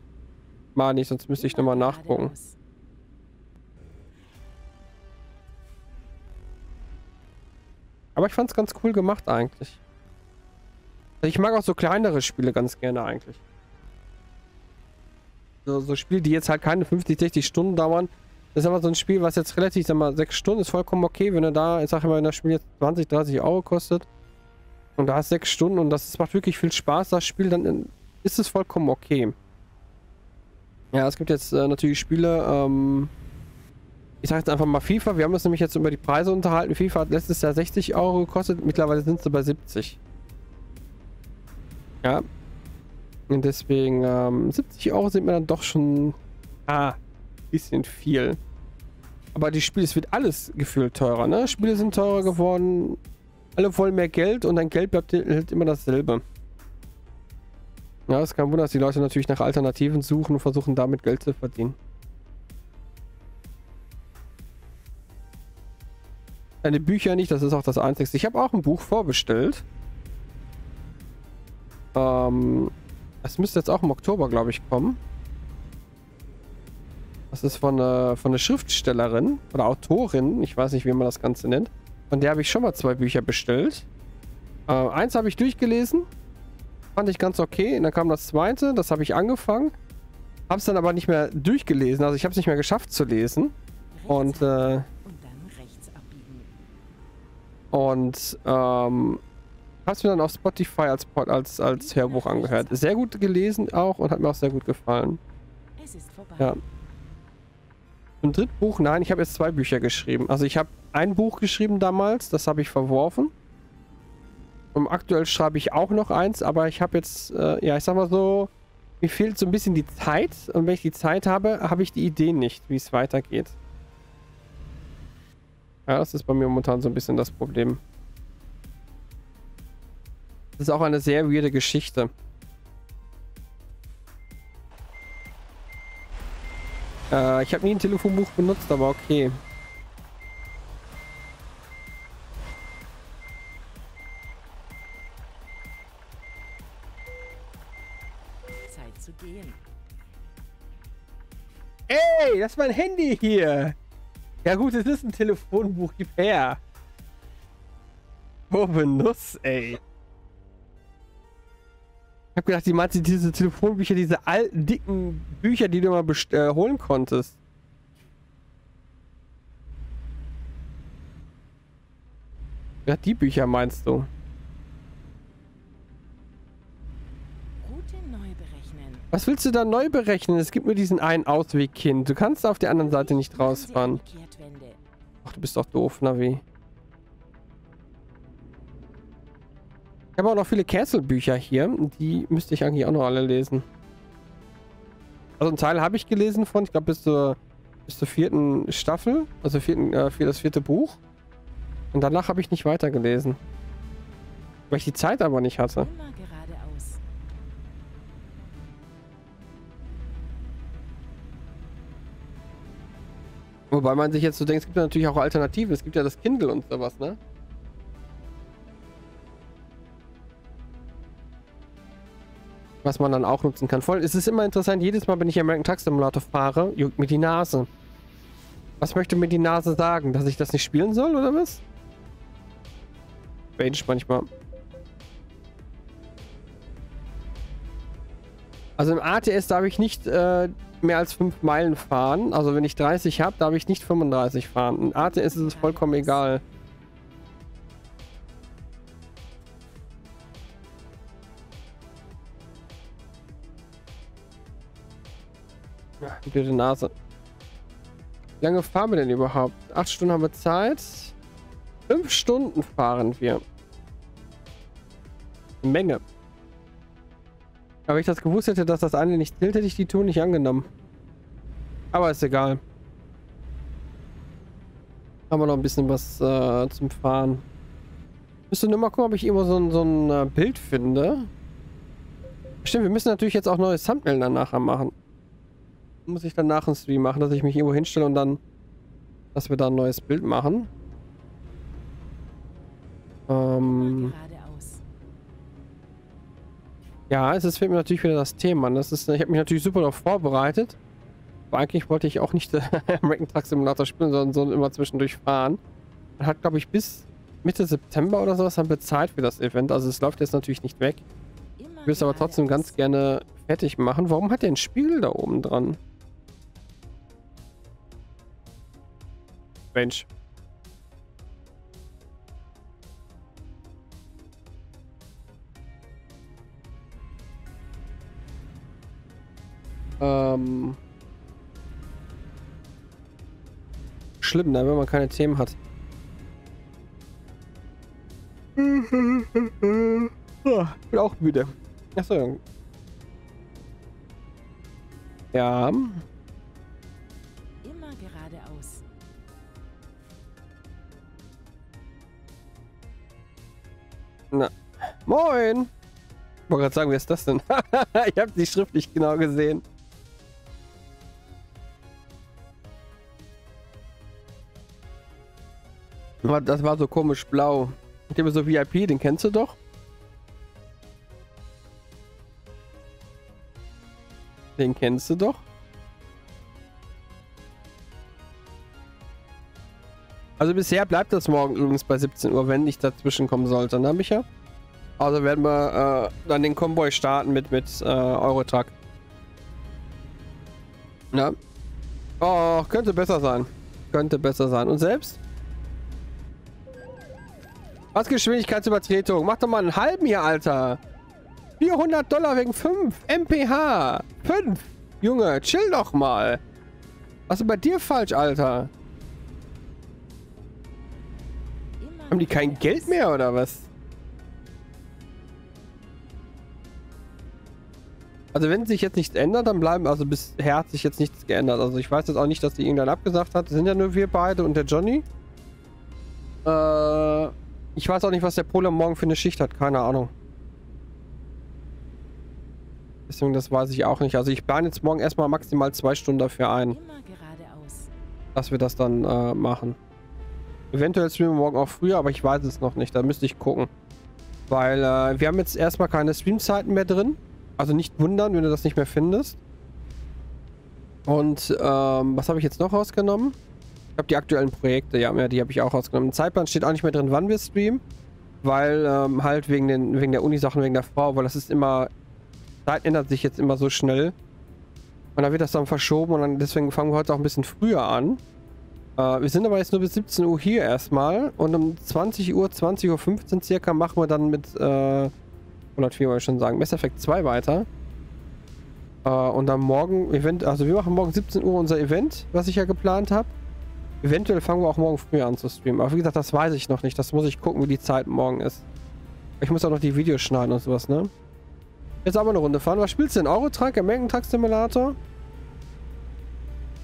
Mal nicht, sonst müsste ich nochmal nachgucken. Aber ich fand es ganz cool gemacht eigentlich. Ich mag auch so kleinere Spiele ganz gerne eigentlich. So Spiele, die jetzt halt keine 50, 60 Stunden dauern. Das ist aber so ein Spiel, was jetzt relativ, sag mal, 6 Stunden ist vollkommen okay, wenn du da, ich sag mal, wenn das Spiel jetzt 20, 30 Euro kostet und da hast 6 Stunden und das macht wirklich viel Spaß, das Spiel, dann ist es vollkommen okay. Ja, es gibt jetzt natürlich Spiele, ich sag jetzt einfach mal FIFA, wir haben uns nämlich jetzt über die Preise unterhalten. FIFA hat letztes Jahr 60 Euro gekostet, mittlerweile sind sie bei 70. Ja. Und deswegen 70 Euro sind mir dann doch schon ein bisschen viel. Aber die Spiele, es wird alles gefühlt teurer, ne? Spiele sind teurer geworden, alle wollen mehr Geld und dein Geld bleibt halt immer dasselbe. Ja, es ist kein Wunder, dass die Leute natürlich nach Alternativen suchen und versuchen damit Geld zu verdienen. Deine Bücher nicht, das ist auch das Einzige. Ich habe auch ein Buch vorbestellt. Das müsste jetzt auch im Oktober, glaube ich, kommen. Das ist von einer Schriftstellerin oder Autorin. Ich weiß nicht, wie man das Ganze nennt. Von der habe ich schon mal 2 Bücher bestellt. Eins habe ich durchgelesen. Fand ich ganz okay. Und dann kam das zweite. Das habe ich angefangen. Habe es dann aber nicht mehr durchgelesen. Also ich habe es nicht mehr geschafft zu lesen. Und habe es mir dann auf Spotify als Hörbuch angehört. Sehr gut gelesen auch und hat mir auch sehr gut gefallen. Ja. Im dritten Buch, nein, ich habe jetzt 2 Bücher geschrieben. Also ich habe ein Buch geschrieben damals, das habe ich verworfen. Und aktuell schreibe ich auch noch eins, aber ich habe jetzt, ja, ich sag mal so, Mir fehlt so ein bisschen die Zeit. Und wenn ich die Zeit habe, habe ich die Idee nicht, wie es weitergeht. Ja, das ist bei mir momentan so ein bisschen das Problem. Das ist auch eine sehr weirde Geschichte. Ich habe nie ein Telefonbuch benutzt, aber okay. Zeit zu gehen. Ey, das ist mein Handy hier. Ja gut, es ist ein Telefonbuch, gib her. Oh, benutzt, ey. Ich hab gedacht, die meinte diese Telefonbücher, diese alten, dicken Bücher, die du mal holen konntest. Ja, die Bücher meinst du? Route neu berechnen. Was willst du da neu berechnen? Es gibt nur diesen einen Ausweg, Kind. Du kannst auf der anderen Seite nicht rausfahren. Ach, du bist doch doof, Navi. Ich habe auch noch viele Castle-Bücher hier. Die müsste ich eigentlich auch noch alle lesen. Also einen Teil habe ich gelesen von, ich glaube bis zur vierten Staffel, also das vierte Buch. Und danach habe ich nicht weitergelesen. Weil ich die Zeit aber nicht hatte. Wobei man sich jetzt so denkt, es gibt ja natürlich auch Alternativen. Es gibt ja das Kindle und sowas, ne? Was man dann auch nutzen kann. Voll, es ist immer interessant, jedes Mal, wenn ich American Truck Simulator fahre, juckt mir die Nase. Was möchte mir die Nase sagen? Dass ich das nicht spielen soll, oder was? Range manchmal. Also im ATS darf ich nicht mehr als 5 Meilen fahren. Also wenn ich 30 habe, darf ich nicht 35 fahren. Im ATS ist es vollkommen egal. Blöde Nase. Wie lange fahren wir denn überhaupt? 8 Stunden haben wir Zeit. 5 Stunden fahren wir. Menge. Aber wenn ich das gewusst hätte, dass das eine nicht gilt, hätte ich die Tour nicht angenommen. Aber ist egal. Haben wir noch ein bisschen was zum Fahren. Müsste nur mal gucken, ob ich immer so ein Bild finde. Stimmt, wir müssen natürlich jetzt auch neue Thumbnail danach machen. Muss ich dann nach dem Stream machen, dass ich mich irgendwo hinstelle und dann, dass wir da ein neues Bild machen. Ja, es fehlt mir natürlich wieder das Thema. Das ist, ich habe mich natürlich super darauf vorbereitet. Aber eigentlich wollte ich auch nicht American Truck Simulator spielen, sondern so immer zwischendurch fahren. Man hat, glaube ich, bis Mitte September oder sowas haben wir Zeit für das Event. Also es läuft jetzt natürlich nicht weg. Ich will es aber trotzdem ganz gerne fertig machen. Warum hat der einen Spiegel da oben dran? Mensch. Schlimm, wenn man keine Themen hat. Oh, ich bin auch müde. Achso. Ja. Immer geradeaus. Na. Moin! Ich wollte gerade sagen, wer ist das denn? Ich habe die Schrift nicht genau gesehen. Das war so komisch blau. Ich habe so VIP, den kennst du doch. Den kennst du doch. Also bisher bleibt das morgen übrigens bei 17 Uhr, wenn ich dazwischen kommen sollte, ne, Micha? Also werden wir dann den Konvoi starten mit Eurotruck. Na? Oh, könnte besser sein. Könnte besser sein. Und selbst? Was Geschwindigkeitsübertretung? Mach doch mal einen halben hier, Alter. $400 wegen 5 MPH. 5. Junge, chill doch mal. Was ist bei dir falsch, Alter? Haben die kein Geld mehr, oder was? Also wenn sich jetzt nichts ändert, dann bleiben, also bisher hat sich jetzt nichts geändert. Also ich weiß jetzt auch nicht, dass die irgendwann abgesagt hat. Das sind ja nur wir beide und der Johnny. Ich weiß auch nicht, was der Pole morgen für eine Schicht hat. Keine Ahnung. Deswegen, das weiß ich auch nicht. Also ich plane jetzt morgen erstmal maximal 2 Stunden dafür ein. Dass wir das dann machen. Eventuell streamen wir morgen auch früher, aber ich weiß es noch nicht. Da müsste ich gucken. Weil wir haben jetzt erstmal keine Streamzeiten mehr drin. Also nicht wundern, wenn du das nicht mehr findest. Und was habe ich jetzt noch rausgenommen? Ich habe die aktuellen Projekte, ja, die habe ich auch rausgenommen. Im Zeitplan steht auch nicht mehr drin, wann wir streamen. Weil halt wegen der Uni-Sachen, wegen der Frau, weil das ist immer... Zeit ändert sich jetzt immer so schnell. Und dann wird das dann verschoben und dann deswegen fangen wir heute auch ein bisschen früher an. Wir sind aber jetzt nur bis 17 Uhr hier erstmal. Und um 20 Uhr, 20.15 Uhr circa machen wir dann mit 104 wollte ich schon sagen, Mass Effect 2 weiter. Und dann morgen Event, also wir machen morgen 17 Uhr unser Event, was ich ja geplant habe. Eventuell fangen wir auch morgen früher an zu streamen. Aber wie gesagt, das weiß ich noch nicht. Das muss ich gucken, wie die Zeit morgen ist. Ich muss auch noch die Videos schneiden und sowas, ne? Jetzt aber eine Runde fahren. Was spielst du denn? Eurotruck, American Truck Simulator?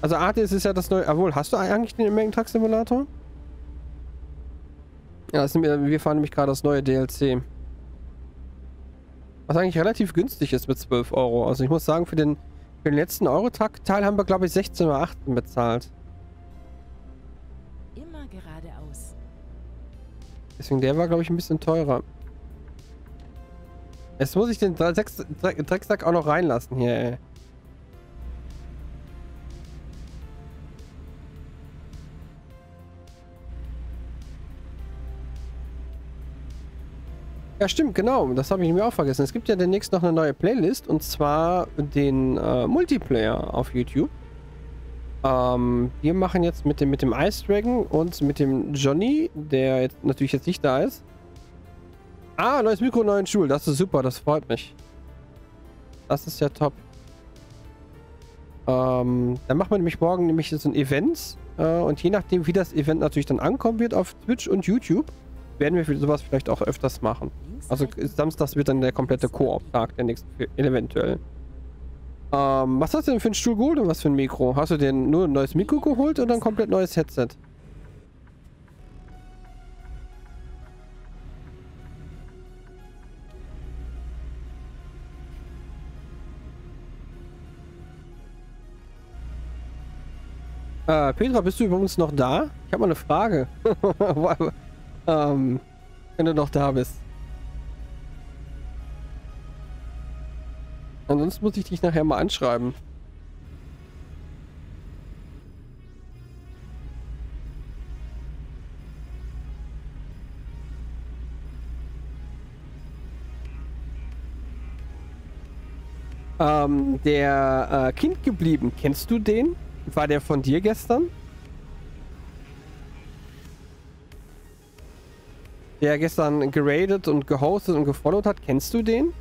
Also ATS ist ja das neue... Obwohl, hast du eigentlich den American Truck Simulator? Ja, das sind wir fahren nämlich gerade das neue DLC. Was eigentlich relativ günstig ist mit 12 Euro. Also ich muss sagen, für den letzten Eurotruck-Teil haben wir, glaube ich, 16,18 € bezahlt. Immer geradeaus. Deswegen, der war, glaube ich, ein bisschen teurer. Jetzt muss ich den Drecksack auch noch reinlassen hier, ey. Ja, stimmt, genau. Das habe ich mir auch vergessen. Es gibt ja demnächst noch eine neue Playlist. Und zwar den Multiplayer auf YouTube. Wir machen jetzt mit dem Ice Dragon und mit dem Johnny, der jetzt natürlich jetzt nicht da ist. Ah, neues Mikro, neuen Stuhl. Das ist super, das freut mich. Das ist ja top. Dann machen wir nämlich morgen nämlich so ein Event. Und je nachdem, wie das Event natürlich dann ankommen wird auf Twitch und YouTube, werden wir sowas vielleicht auch öfters machen. Also Samstags wird dann der komplette Koop-Tag, der nächste eventuell. Was hast du denn für einen Stuhl geholt und was für ein Mikro? Hast du dir nur ein neues Mikro geholt oder ein komplett neues Headset? Petra, bist du über uns noch da? Ich habe mal eine Frage. Wenn du noch da bist. Ansonsten muss ich dich nachher mal anschreiben. Der Kind geblieben, kennst du den? War der von dir gestern? Der gestern geradet und gehostet und gefollowt hat. Kennst du den?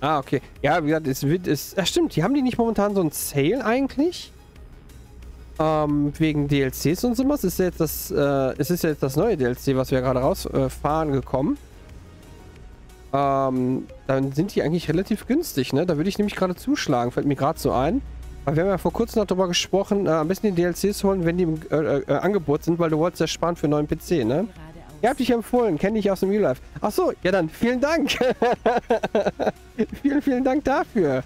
Ah, okay. Ja, wie gesagt, es stimmt, die haben die nicht momentan so einen Sale eigentlich? Wegen DLCs und sowas. Ist ja jetzt das, es ist ja jetzt das neue DLC, was wir gerade rausfahren gekommen. Dann sind die eigentlich relativ günstig, ne? Da würde ich nämlich gerade zuschlagen, fällt mir gerade so ein. Weil wir haben ja vor kurzem noch darüber gesprochen, am besten die DLCs holen, wenn die im Angebot sind, weil du wolltest ja sparen für einen neuen PC, ne? Ihr habt dich empfohlen, kenne ich aus dem Real Life. Achso, ja dann, vielen Dank. vielen Dank dafür.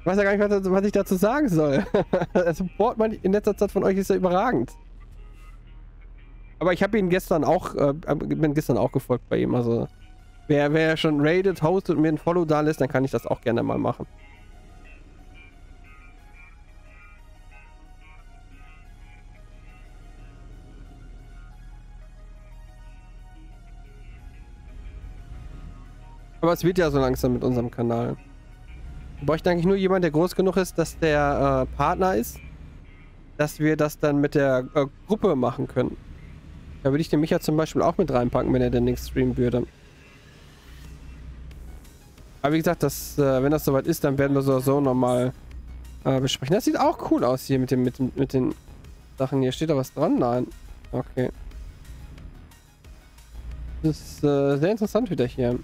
Ich weiß ja gar nicht, was ich dazu sagen soll. Der Support in letzter Zeit von euch ist ja überragend. Aber ich habe ihn gestern auch, bin gestern auch gefolgt bei ihm, also... Wer schon raided, hostet und mir ein Follow da lässt, dann kann ich das auch gerne mal machen. Aber es wird ja so langsam mit unserem Kanal. Wir bräuchten eigentlich nur jemanden, der groß genug ist, dass der Partner ist, dass wir das dann mit der Gruppe machen können. Da würde ich den Micha zum Beispiel auch mit reinpacken, wenn er den nächsten streamen würde. Aber wie gesagt, das, wenn das soweit ist, dann werden wir so nochmal besprechen. Das sieht auch cool aus hier mit den Sachen hier. Steht da was dran? Nein. Okay. Das ist sehr interessant wieder hier.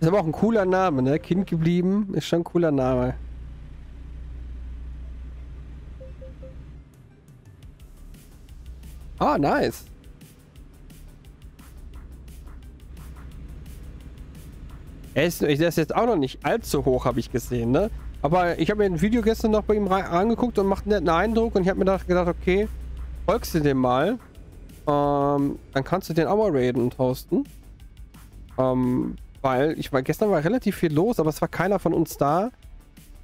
Ist aber auch ein cooler Name, ne? Kind geblieben ist schon ein cooler Name. Ah, nice. Er ist, der ist jetzt auch noch nicht allzu hoch, habe ich gesehen, ne? Aber ich habe mir ein Video gestern noch bei ihm angeguckt und macht einen netten Eindruck und ich habe mir gedacht, okay, folgst du dem mal. Dann kannst du den auch mal raiden und hosten. Weil ich war, gestern war relativ viel los, aber es war keiner von uns da,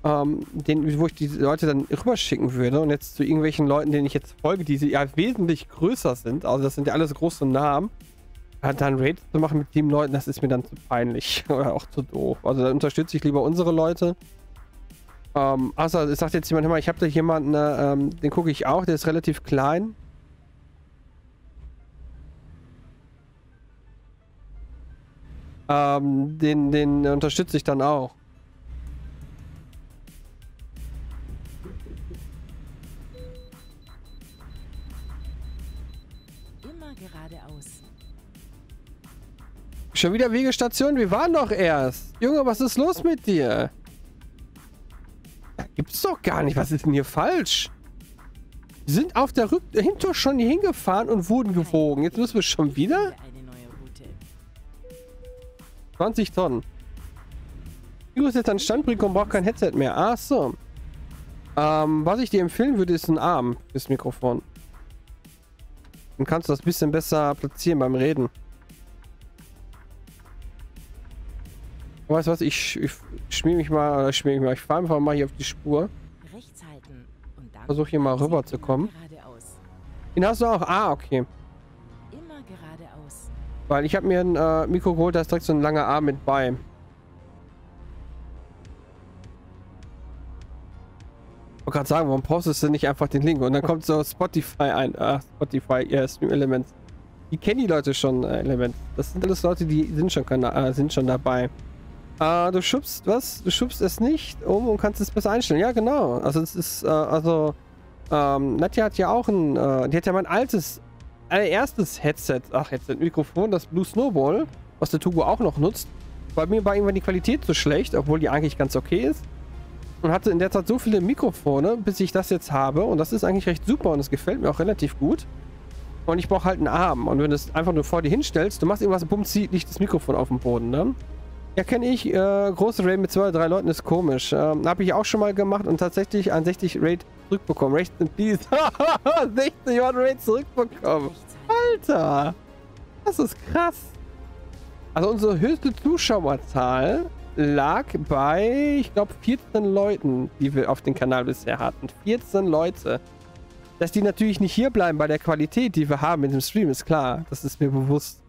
wo ich die Leute dann rüberschicken würde. Und jetzt zu irgendwelchen Leuten, denen ich jetzt folge, die ja wesentlich größer sind, also das sind ja alles große Namen, dann Raids zu machen mit den Leuten, das ist mir dann zu peinlich oder auch zu doof. Also dann unterstütze ich lieber unsere Leute. Außer es sagt jetzt jemand, ich habe da jemanden, den gucke ich auch, der ist relativ klein. Den unterstütze ich dann auch. Immer geradeaus. Schon wieder Wegestation? Wir waren doch erst. Junge, was ist los mit dir? Gibt's doch gar nicht. Was ist denn hier falsch? Wir sind auf der Hintertür schon hier hingefahren und wurden gewogen. Jetzt müssen wir schon wieder... 20 Tonnen. Igo ist jetzt an Standbrick und braucht kein Headset mehr. Ach so. Was ich dir empfehlen würde, ist ein Arm fürs Mikrofon. Dann kannst du das ein bisschen besser platzieren beim Reden. Weißt du was? Ich schmier mich mal, ich fahre einfach mal hier auf die Spur. Versuche hier mal rüber zu kommen. Den hast du auch? Ah, okay. Weil ich habe mir ein Mikro geholt, da ist direkt so ein langer Arm mit bei. Ich wollte gerade sagen, warum postest du nicht einfach den Link? Und dann kommt so Spotify ein. Ach, Spotify, ja, Stream Elements. Die kennen die Leute schon, Elements. Das sind alles Leute, die sind schon dabei. Du schubst was? Du schubst es nicht um und kannst es besser einstellen. Ja, genau. Also es ist, Nadja hat ja auch ein, die hat ja mein altes... Allererstes Headset, ach jetzt ein Mikrofon, das Blue Snowball, was der Tugo auch noch nutzt. Bei mir war irgendwann die Qualität so schlecht, obwohl die eigentlich ganz okay ist. Und hatte in der Zeit so viele Mikrofone, bis ich das jetzt habe. Und das ist eigentlich recht super und es gefällt mir auch relativ gut. Und ich brauche halt einen Arm. Und wenn du es einfach nur vor dir hinstellst, du machst irgendwas, bumm, zieht nicht das Mikrofon auf den Boden, ne? Ja, kenne ich. Große Raid mit 2 oder 3 Leuten ist komisch. Habe ich auch schon mal gemacht und tatsächlich ein 60 Raid zurückbekommen. Rest in Peace. 60 Raid zurückbekommen. Alter. Das ist krass. Also unsere höchste Zuschauerzahl lag bei, ich glaube, 14 Leuten, die wir auf dem Kanal bisher hatten. 14 Leute. Dass die natürlich nicht hier bleiben bei der Qualität, die wir haben in dem Stream, ist klar. Das ist mir bewusst.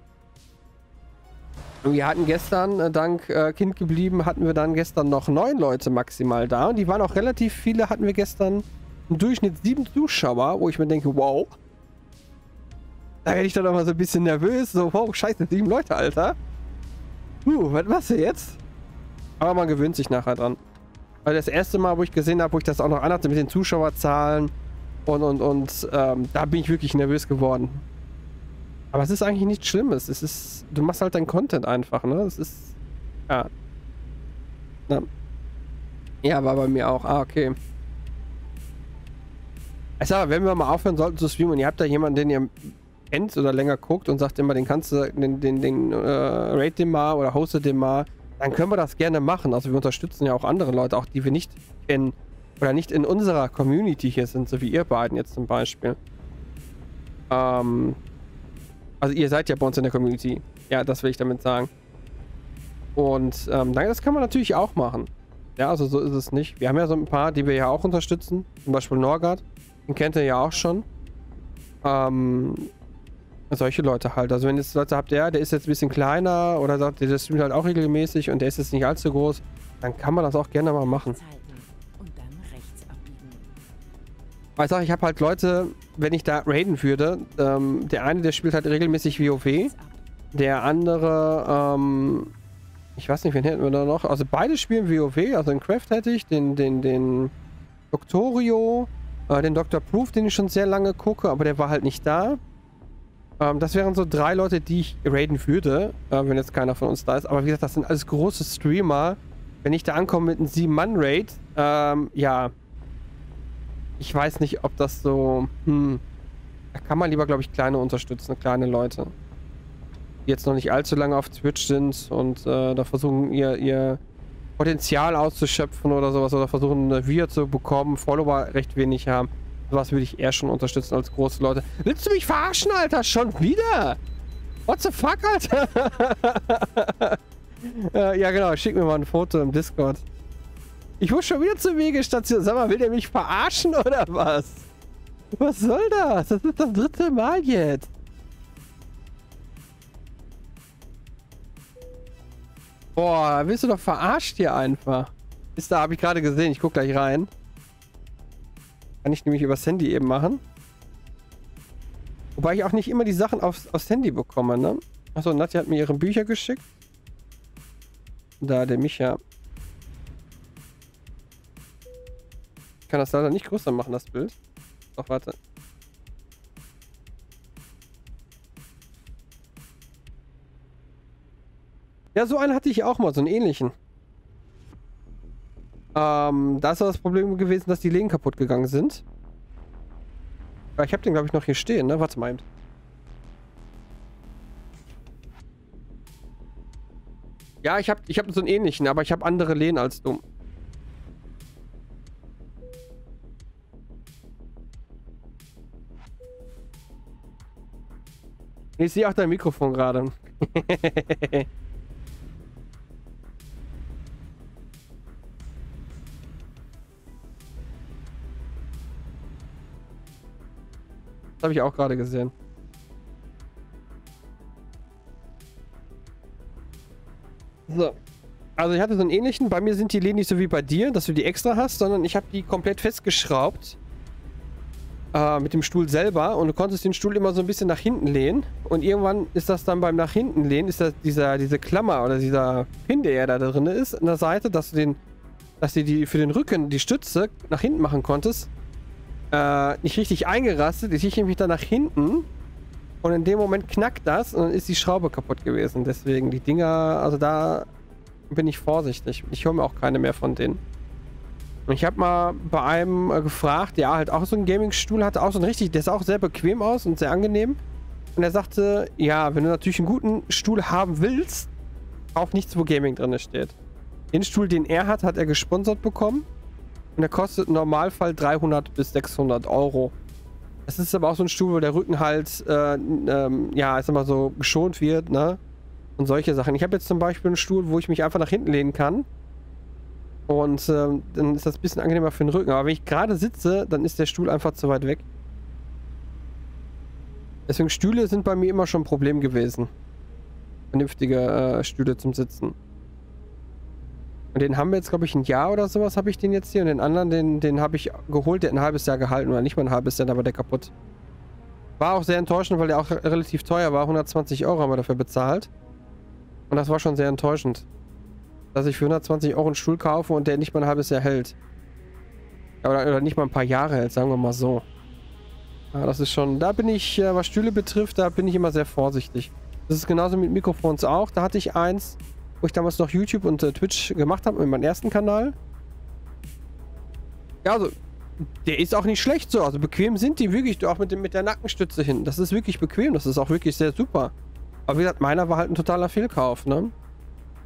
Und wir hatten gestern, dank Kind geblieben, hatten wir dann gestern noch 9 Leute maximal da. Und die waren auch relativ viele, hatten wir gestern im Durchschnitt 7 Zuschauer, wo ich mir denke, wow. Da werde ich dann auch mal so ein bisschen nervös. So, wow, scheiße, 7 Leute, Alter. Was machst du jetzt? Aber man gewöhnt sich nachher dran. Weil das erste Mal, wo ich gesehen habe, wo ich das auch noch anhatte mit den Zuschauerzahlen und da bin ich wirklich nervös geworden. Aber es ist eigentlich nichts Schlimmes. Es ist, du machst halt deinen Content einfach, ne? Es ist, ja. Na. Ja, war bei mir auch. Ah, okay. Also, wenn wir mal aufhören sollten zu streamen und ihr habt da jemanden, den ihr kennt oder länger guckt und sagt immer, den kannst du, raid den mal oder hostet den mal, dann können wir das gerne machen. Also, wir unterstützen ja auch andere Leute, auch die wir nicht kennen oder nicht in unserer Community hier sind, so wie ihr beiden jetzt zum Beispiel. Also ihr seid ja bei uns in der Community. Ja, das will ich damit sagen. Und das kann man natürlich auch machen. Ja, also so ist es nicht. Wir haben ja so ein paar, die wir ja auch unterstützen. Zum Beispiel Norgard. Den kennt ihr ja auch schon. Solche Leute halt. Also wenn ihr jetzt Leute habt, der ist jetzt ein bisschen kleiner oder sagt, der streamt halt auch regelmäßig und der ist jetzt nicht allzu groß, dann kann man das auch gerne mal machen. Ich sag, ich habe halt Leute, wenn ich da raiden würde, der eine, der spielt halt regelmäßig WoW, der andere, ich weiß nicht, wen hätten wir da noch, also beide spielen WoW, also den Craft hätte ich, den Doctorio, den Dr. Proof, den ich schon sehr lange gucke, aber der war halt nicht da. Das wären so 3 Leute, die ich raiden würde, wenn jetzt keiner von uns da ist. Aber wie gesagt, das sind alles große Streamer. Wenn ich da ankomme mit einem 7-Mann-Raid, ja, ich weiß nicht, ob das so, da kann man lieber, glaube ich, kleine unterstützen, kleine Leute, die jetzt noch nicht allzu lange auf Twitch sind und da versuchen, ihr Potenzial auszuschöpfen oder sowas, oder versuchen, eine Viewer zu bekommen, Follower recht wenig haben. Sowas würde ich eher schon unterstützen als große Leute. Willst du mich verarschen, Alter? Schon wieder? What the fuck, Alter? Ja, genau. Schick mir mal ein Foto im Discord. Ich muss schon wieder zur Wegestation. Sag mal, will der mich verarschen oder was? Was soll das? Das ist das 3. Mal jetzt. Boah, bist du doch verarscht hier einfach. Ist da, habe ich gerade gesehen. Ich guck gleich rein. Kann ich nämlich übers Handy eben machen. Wobei ich auch nicht immer die Sachen aufs Handy bekomme, ne? Achso, Nadja hat mir ihre Bücher geschickt. Da, der Micha. Ich kann das leider nicht größer machen, das Bild. Doch, warte. Ja, so einen hatte ich auch mal, so einen ähnlichen. Da ist das Problem gewesen, dass die Läden kaputt gegangen sind. Ja, ich habe den, glaube ich, noch hier stehen, ne? Warte mal eben. Ja, ich hab so einen ähnlichen, aber ich habe andere Läden als du. Ich sehe auch dein Mikrofon gerade. Das habe ich auch gerade gesehen. So. Also ich hatte so einen ähnlichen. Bei mir sind die Läden nicht so wie bei dir, dass du die extra hast, sondern ich habe die komplett festgeschraubt. Mit dem Stuhl selber. Und du konntest den Stuhl immer so ein bisschen nach hinten lehnen. Und irgendwann ist das dann beim nach hinten lehnen, ist das diese Klammer oder dieser Pin, der da drin ist, an der Seite, dass du die für den Rücken, die Stütze, nach hinten machen konntest. Nicht richtig eingerastet. Ich hielt mich dann nach hinten und in dem Moment knackt das und dann ist die Schraube kaputt gewesen. Deswegen die Dinger, also da bin ich vorsichtig. Ich hole mir auch keine mehr von denen. Und ich habe mal bei einem gefragt, der halt auch so einen Gaming-Stuhl hatte, auch so ein richtig, der sah auch sehr bequem aus und sehr angenehm. Und er sagte, ja, wenn du natürlich einen guten Stuhl haben willst, kauf nichts, wo Gaming drin steht. Den Stuhl, den er hat, hat er gesponsert bekommen. Und der kostet im Normalfall 300 bis 600 Euro. Es ist aber auch so ein Stuhl, wo der Rücken halt, ja, ich sag mal so, geschont wird, ne? Und solche Sachen. Ich habe jetzt zum Beispiel einen Stuhl, wo ich mich einfach nach hinten lehnen kann. Und dann ist das ein bisschen angenehmer für den Rücken. Aber wenn ich gerade sitze, dann ist der Stuhl einfach zu weit weg. Deswegen Stühle sind bei mir immer schon ein Problem gewesen. Vernünftige Stühle zum Sitzen. Und den haben wir jetzt, glaube ich, ein Jahr oder sowas habe ich den jetzt hier. Und den anderen, den habe ich geholt, der hat ein halbes Jahr gehalten. Oder nicht mal ein halbes Jahr, da war der kaputt. War auch sehr enttäuschend, weil der auch relativ teuer war. 120 Euro haben wir dafür bezahlt. Und das war schon sehr enttäuschend. Dass ich für 120 Euro einen Stuhl kaufe und der nicht mal ein halbes Jahr hält. Oder nicht mal ein paar Jahre hält, sagen wir mal so. Ja, das ist schon, da bin ich, was Stühle betrifft, da bin ich immer sehr vorsichtig. Das ist genauso mit Mikrofons auch. Da hatte ich eins, wo ich damals noch YouTube und Twitch gemacht habe, mit meinem ersten Kanal. Ja, also, der ist auch nicht schlecht so. Also bequem sind die wirklich, auch mit der Nackenstütze hinten. Das ist wirklich bequem, das ist auch wirklich sehr super. Aber wie gesagt, meiner war halt ein totaler Fehlkauf, ne?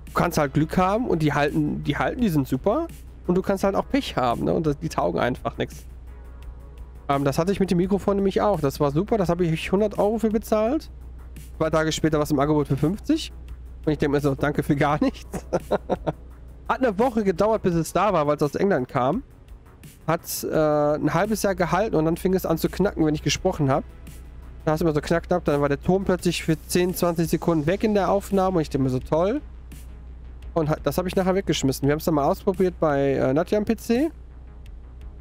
Du kannst halt Glück haben und die sind super. Und du kannst halt auch Pech haben, ne? Und die taugen einfach nichts. Das hatte ich mit dem Mikrofon nämlich auch. Das war super, das habe ich 100 Euro für bezahlt. 2 Tage später war es im Angebot für 50. Und ich denke mir so, danke für gar nichts. Hat eine Woche gedauert, bis es da war, weil es aus England kam. Hat ein halbes Jahr gehalten und dann fing es an zu knacken, wenn ich gesprochen habe. Da hast du immer so knack, knack, dann war der Ton plötzlich für 10, 20 Sekunden weg in der Aufnahme und ich denke mir so, toll. Und das habe ich nachher weggeschmissen. Wir haben es dann mal ausprobiert bei Nadja am PC.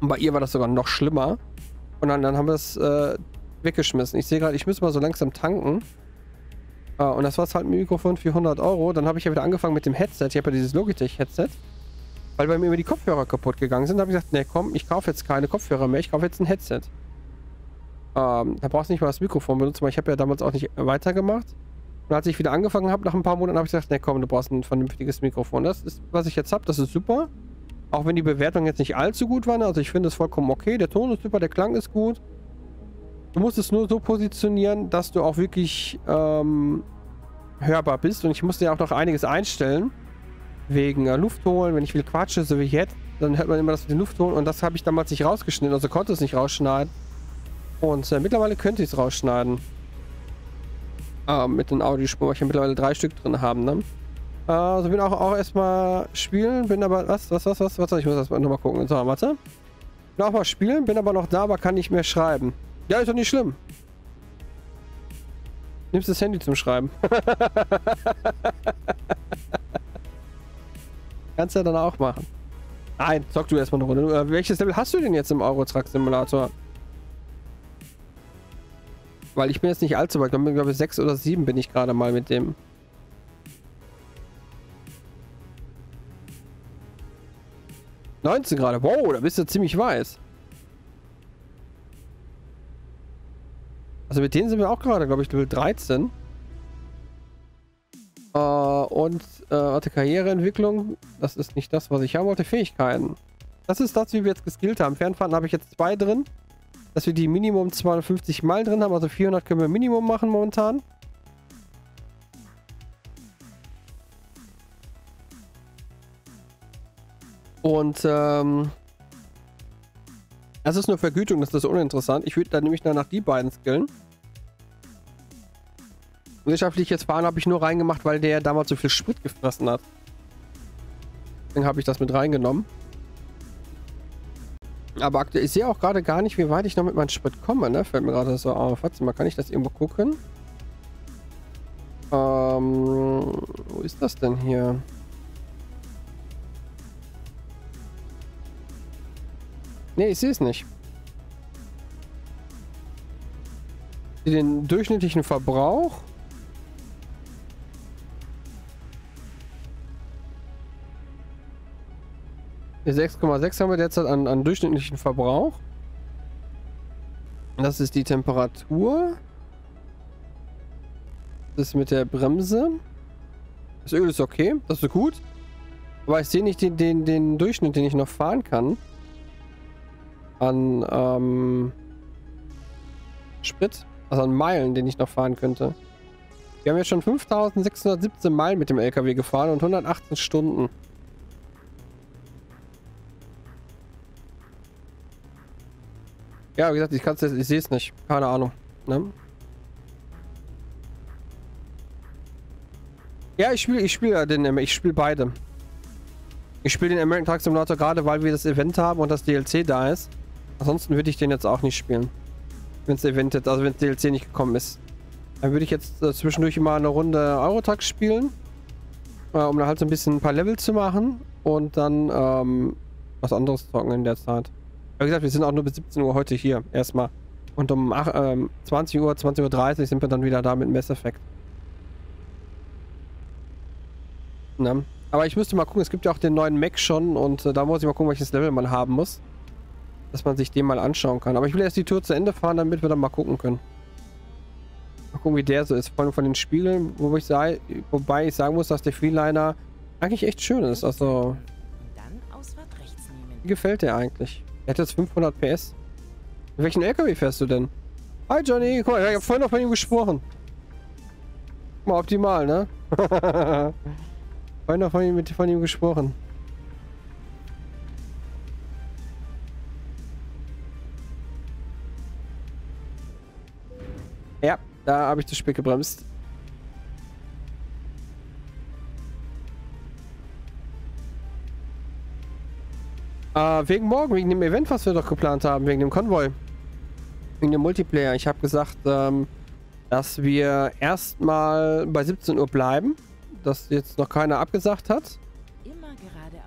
Und bei ihr war das sogar noch schlimmer. Und dann haben wir es weggeschmissen. Ich sehe gerade, ich müsste mal so langsam tanken. Und das war es halt mit dem Mikrofon für 100 Euro. Dann habe ich ja wieder angefangen mit dem Headset. Ich habe ja dieses Logitech-Headset. weil bei mir immer die Kopfhörer kaputt gegangen sind, habe ich gesagt, ne komm, ich kaufe jetzt keine Kopfhörer mehr, ich kaufe jetzt ein Headset. Da brauchst du nicht mal das Mikrofon benutzen, weil ich habe ja damals auch nicht weitergemacht. Und als ich wieder angefangen habe, nach ein paar Monaten, habe ich gesagt, ne komm, du brauchst ein vernünftiges Mikrofon. Das ist, was ich jetzt habe, das ist super. Auch wenn die Bewertung jetzt nicht allzu gut war, also ich finde es vollkommen okay, der Ton ist super, der Klang ist gut. Du musst es nur so positionieren, dass du auch wirklich hörbar bist. Und ich musste ja auch noch einiges einstellen. Wegen Luft holen, wenn ich viel quatsche, so wie jetzt, dann hört man immer das mit den Luft holen. Und das habe ich damals nicht rausgeschnitten, also konnte es nicht rausschneiden. Und mittlerweile könnte ich es rausschneiden. Mit den Audiospuren, weil ich ja mittlerweile 3 Stück drin haben, ne? Also bin auch erstmal spielen, bin aber... Was? Ich muss erstmal nochmal gucken. So, warte. Bin auch mal spielen, bin aber noch da, aber kann nicht mehr schreiben. Ja, ist doch nicht schlimm. Nimmst das Handy zum Schreiben. Kannst ja dann auch machen. Nein, zock du erstmal eine Runde. Welches Level hast du denn jetzt im Eurotruck Simulator? Weil ich bin jetzt nicht allzu weit. Ich glaube, 6 oder 7 bin ich gerade mal mit dem. gerade. Wow, da bist du ziemlich weiß. Also mit denen sind wir auch gerade, glaube ich, Level 13. Warte, Karriereentwicklung. Das ist nicht das, was ich haben wollte. Fähigkeiten. Das ist das, wie wir jetzt geskillt haben. Fernfahrten habe ich jetzt 2 drin. Dass wir die Minimum 250 Meilen drin haben. Also 400 können wir Minimum machen momentan. Und das ist nur Vergütung, das ist uninteressant. Ich würde dann nämlich danach die beiden skillen. Wirtschaftliches Fahren habe ich nur reingemacht, weil der damals so viel Sprit gefressen hat. Deswegen habe ich das mit reingenommen. Aber aktuell, ich sehe auch gerade gar nicht, wie weit ich noch mit meinem Sprit komme, ne? Fällt mir gerade so auf. Warte mal, kann ich das irgendwo gucken? Wo ist das denn hier? Ne, ich sehe es nicht. Den durchschnittlichen Verbrauch. Die 6,6 haben wir derzeit an durchschnittlichen Verbrauch. Das ist die Temperatur. Das ist mit der Bremse. Das Öl ist okay, das ist gut. Aber ich sehe nicht den Durchschnitt, den ich noch fahren kann. An Sprit, also an Meilen, den ich noch fahren könnte. Wir haben jetzt schon 5.617 Meilen mit dem LKW gefahren und 118 Stunden. Ja, wie gesagt, ich sehe es nicht. Keine Ahnung. Ne? Ja, ich spiele beide. Ich spiele den American Truck Simulator gerade, weil wir das Event haben und das DLC da ist. Ansonsten würde ich den jetzt auch nicht spielen. Wenn es Event ist, also wenn das DLC nicht gekommen ist. Dann würde ich jetzt zwischendurch mal eine Runde Eurotruck spielen. Um da halt so ein bisschen ein paar Level zu machen. Und dann was anderes zocken in der Zeit. Wie gesagt, wir sind auch nur bis 17 Uhr heute hier erstmal. Und um 20 Uhr, 20.30 Uhr sind wir dann wieder da mit Mass Effect. Na? Aber ich müsste mal gucken, es gibt ja auch den neuen Mac schon und da muss ich mal gucken, welches Level man haben muss. Dass man sich den mal anschauen kann. Aber ich will erst die Tour zu Ende fahren, damit wir dann mal gucken können. Mal gucken, wie der so ist. Vor allem von den Spiegeln, wobei ich sagen muss, dass der Freeliner eigentlich echt schön ist. Also, wie gefällt der eigentlich? Er hat jetzt 500 PS. In welchen LKW fährst du denn? Hi Johnny, guck mal, ich habe vorhin noch von ihm gesprochen. Mal optimal, ne? Vorhin noch von ihm gesprochen. Ja, da habe ich zu spät gebremst. Wegen morgen, wegen dem Event, was wir doch geplant haben, wegen dem Konvoi. Wegen dem Multiplayer. Ich habe gesagt, dass wir erstmal bei 17 Uhr bleiben. Dass jetzt noch keiner abgesagt hat.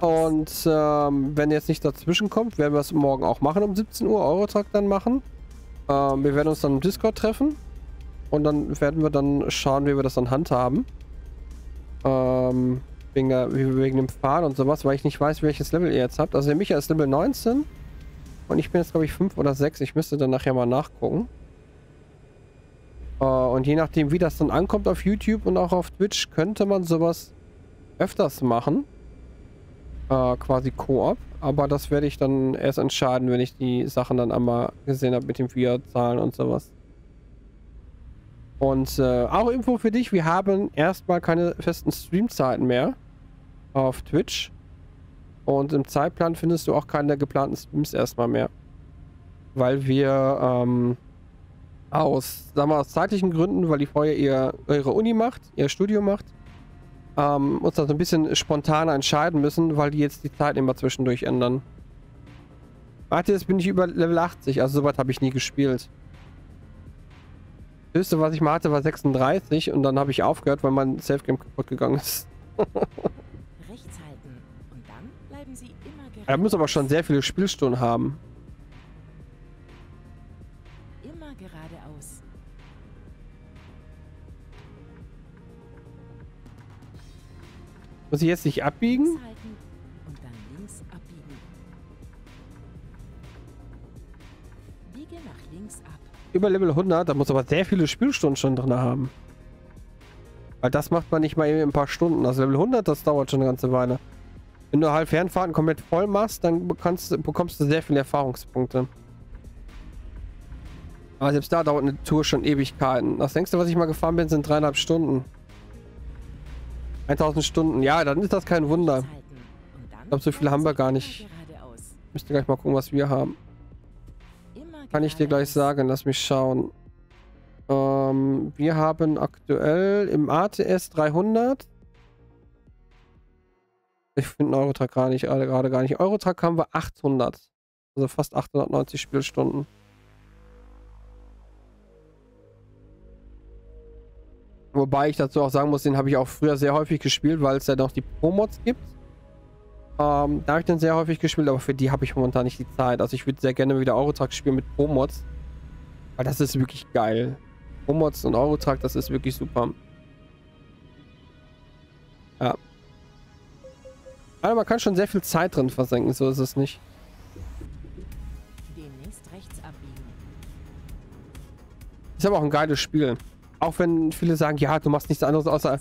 Und wenn jetzt nicht dazwischen kommt, werden wir es morgen auch machen um 17 Uhr, Eurotruck dann machen. Wir werden uns dann im Discord treffen. Und dann werden wir dann schauen, wie wir das dann handhaben. wegen dem Pfad und sowas, weil ich nicht weiß, welches Level ihr jetzt habt. Also der Micha ist Level 19 und ich bin jetzt, glaube ich, 5 oder 6. Ich müsste dann nachher mal nachgucken. Und je nachdem, wie das dann ankommt auf YouTube und auch auf Twitch, könnte man sowas öfters machen. Quasi Koop. Aber das werde ich dann erst entscheiden, wenn ich die Sachen dann einmal gesehen habe mit den VR-Zahlen und sowas. Und auch Info für dich, wir haben erstmal keine festen Streamzeiten mehr auf Twitch. Und im Zeitplan findest du auch keine geplanten Streams erstmal mehr. Weil wir aus zeitlichen Gründen, weil die vorher ihre Uni macht, ihr Studium macht, uns das ein bisschen spontaner entscheiden müssen, weil die jetzt die Zeit immer zwischendurch ändern. Warte, jetzt bin ich über Level 80, also soweit habe ich nie gespielt. Das höchste, was ich mal hatte, war 36 und dann habe ich aufgehört, weil mein Safe-Game kaputt gegangen ist. Rechts halten und dann bleiben Sie immer geradeaus. Er muss aber schon sehr viele Spielstunden haben. Immer geradeaus. Muss ich jetzt nicht abbiegen? Links halten und dann links abbiegen. Biege nach links ab. Über Level 100, da muss aber sehr viele Spielstunden schon drin haben. Weil das macht man nicht mal eben in ein paar Stunden. Also Level 100, das dauert schon eine ganze Weile. Wenn du halt Fernfahrten komplett voll machst, dann bekommst du sehr viele Erfahrungspunkte. Aber selbst da dauert eine Tour schon Ewigkeiten. Das längste, was ich mal gefahren bin, sind 3,5 Stunden. 1000 Stunden. Ja, dann ist das kein Wunder. Ich glaube, so viele haben wir gar nicht. Müsste gleich mal gucken, was wir haben. Kann ich dir gleich sagen, lass mich schauen. Wir haben aktuell im ATS 300. Ich finde Eurotruck gerade gar nicht. Eurotruck haben wir 800. Also fast 890 Spielstunden. Wobei ich dazu auch sagen muss, den habe ich auch früher sehr häufig gespielt, weil es ja noch die ProMods gibt. Da habe ich dann sehr häufig gespielt, aber für die habe ich momentan nicht die Zeit. Also ich würde sehr gerne wieder Eurotruck spielen mit ProMods. Weil das ist wirklich geil. ProMods und Eurotruck, das ist wirklich super. Ja. Aber man kann schon sehr viel Zeit drin versenken, so ist es nicht. Demnächst rechts abbiegen. Ist aber auch ein geiles Spiel. Auch wenn viele sagen, ja, du machst nichts anderes außer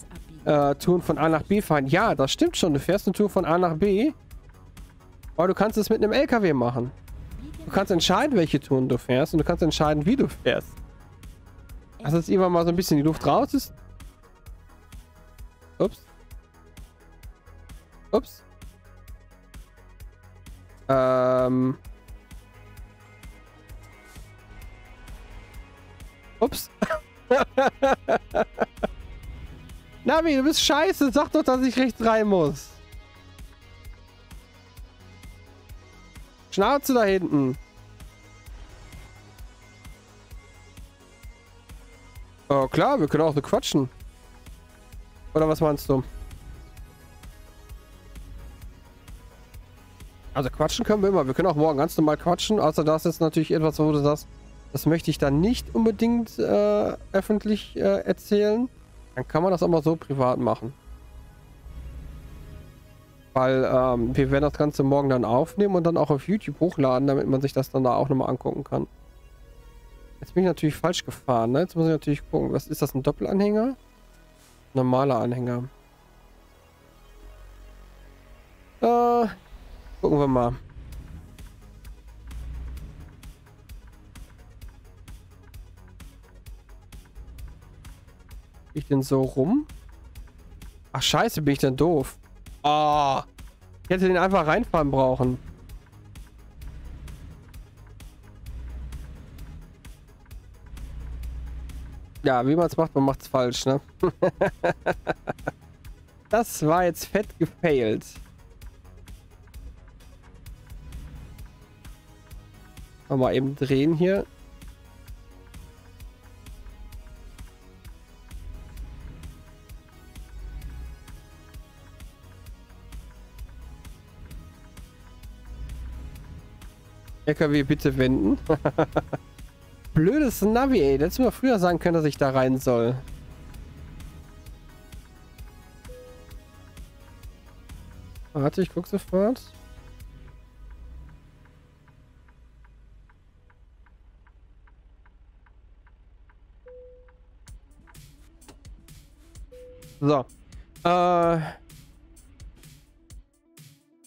Touren von A nach B fahren. Ja, das stimmt schon. Du fährst eine Tour von A nach B, aber du kannst es mit einem LKW machen. Du kannst entscheiden, welche Touren du fährst und du kannst entscheiden, wie du fährst. Also jetzt irgendwann mal so ein bisschen die Luft raus ist. Ups. Ups. Ups. Navi, du bist scheiße. Sag doch, dass ich rechts rein muss. Schnauze da hinten. Oh, klar, wir können auch so quatschen. Oder was meinst du? Also quatschen können wir immer. Wir können auch morgen ganz normal quatschen. Außer das ist natürlich etwas, wo du sagst, das möchte ich dann nicht unbedingt öffentlich erzählen. Dann kann man das auch mal so privat machen. Weil wir werden das Ganze morgen dann aufnehmen und dann auch auf YouTube hochladen, damit man sich das dann da auch nochmal angucken kann. Jetzt bin ich natürlich falsch gefahren, ne? Jetzt muss ich natürlich gucken. Was ist das, ein Doppelanhänger? Normaler Anhänger. Gucken wir mal. Ich denn so rum? Ach scheiße, bin ich denn doof. Oh, ich hätte den einfach reinfahren brauchen. Ja, wie man macht's falsch, ne? Das war jetzt fett gefailt. Mal eben drehen hier. LKW bitte wenden. Blödes Navi, ey. Hättest du mal früher sagen können, dass ich da rein soll. Warte, ich guck sofort. So.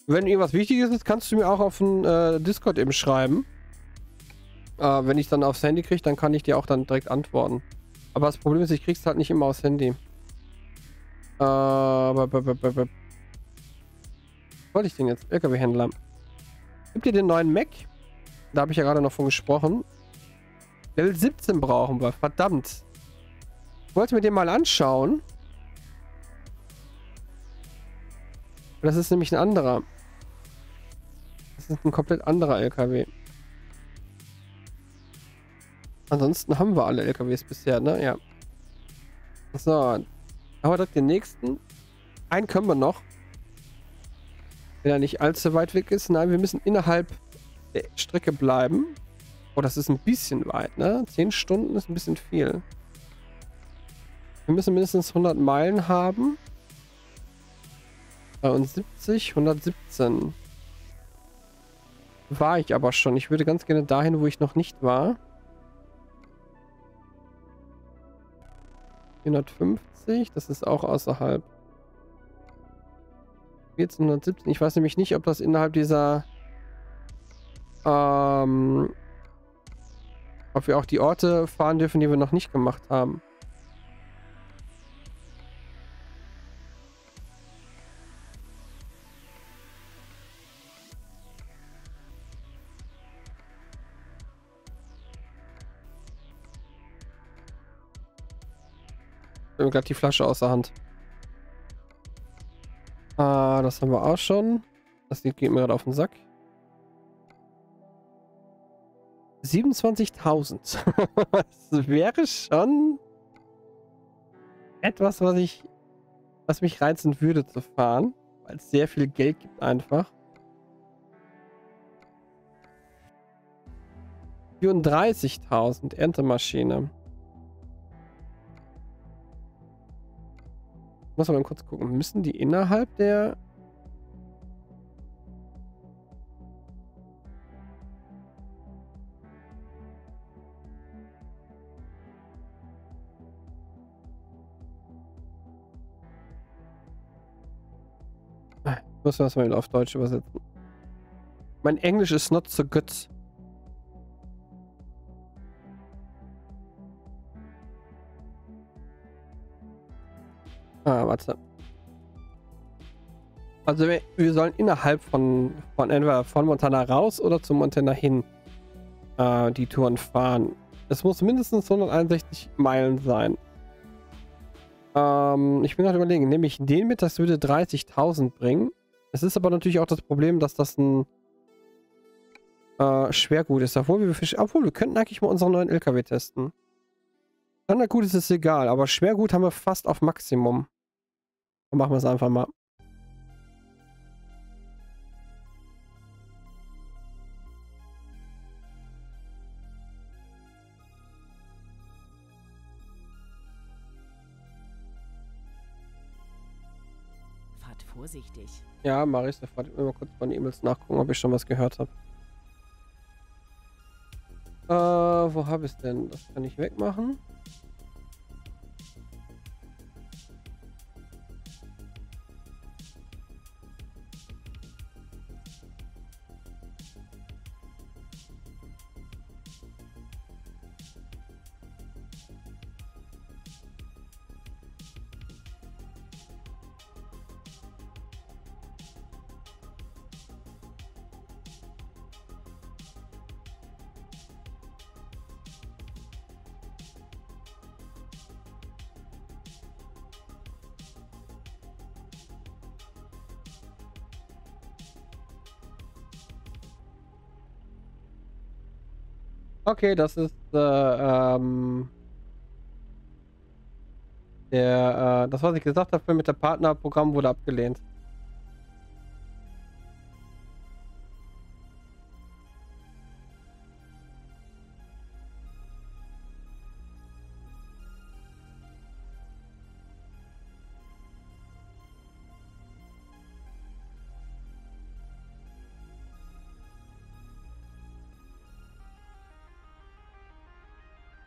Wenn irgendwas Wichtiges ist, kannst du mir auch auf den Discord eben schreiben. Wenn ich dann aufs Handy kriege, dann kann ich dir auch dann direkt antworten. Aber das Problem ist, ich krieg's halt nicht immer aufs Handy. Was wollte ich denn jetzt? LKW-Händler. Gib dir den neuen Mac. Da habe ich ja gerade noch von gesprochen. Level 17 brauchen wir. Verdammt. Ich wollte mir den mal anschauen. Das ist nämlich ein anderer. Das ist ein komplett anderer LKW. Ansonsten haben wir alle LKWs bisher, ne? Ja. So. Haben wir direkt den nächsten. Einen können wir noch. Wenn er nicht allzu weit weg ist. Nein, wir müssen innerhalb der Strecke bleiben. Oh, das ist ein bisschen weit, ne? 10 Stunden ist ein bisschen viel. Wir müssen mindestens 100 Meilen haben. 73, 117. War ich aber schon. Ich würde ganz gerne dahin, wo ich noch nicht war. 450, das ist auch außerhalb. 1417, ich weiß nämlich nicht, ob das innerhalb dieser... ob wir auch die Orte fahren dürfen, die wir noch nicht gemacht haben. Gleich die Flasche aus der Hand. Ah, das haben wir auch schon. Das geht mir gerade auf den Sack. 27.000. Das wäre schon etwas, was mich reizen würde zu fahren, weil es sehr viel Geld gibt einfach. 34.000 Erntemaschine. Muss man mal kurz gucken. Müssen die innerhalb der... Ich muss das mal wieder auf Deutsch übersetzen. Mein Englisch ist not so good. Ah, warte. Also wir sollen innerhalb von entweder von Montana raus oder zu Montana hin die Touren fahren. Es muss mindestens 161 Meilen sein. Ich bin gerade überlegen, nehme ich den mit, das würde 30.000 bringen. Es ist aber natürlich auch das Problem, dass das ein Schwergut ist. Obwohl wir könnten eigentlich mal unseren neuen LKW testen. Standardgut ist es egal, aber Schwergut haben wir fast auf Maximum. Dann machen wir es einfach mal. Fahrt vorsichtig. Ja, mache ich sofort. Ich will mal kurz bei den E-Mails nachgucken, ob ich schon was gehört habe. Wo habe ich es denn? Das kann ich wegmachen. Okay, das ist das, was ich gesagt habe, mit der Partnerprogramm wurde abgelehnt.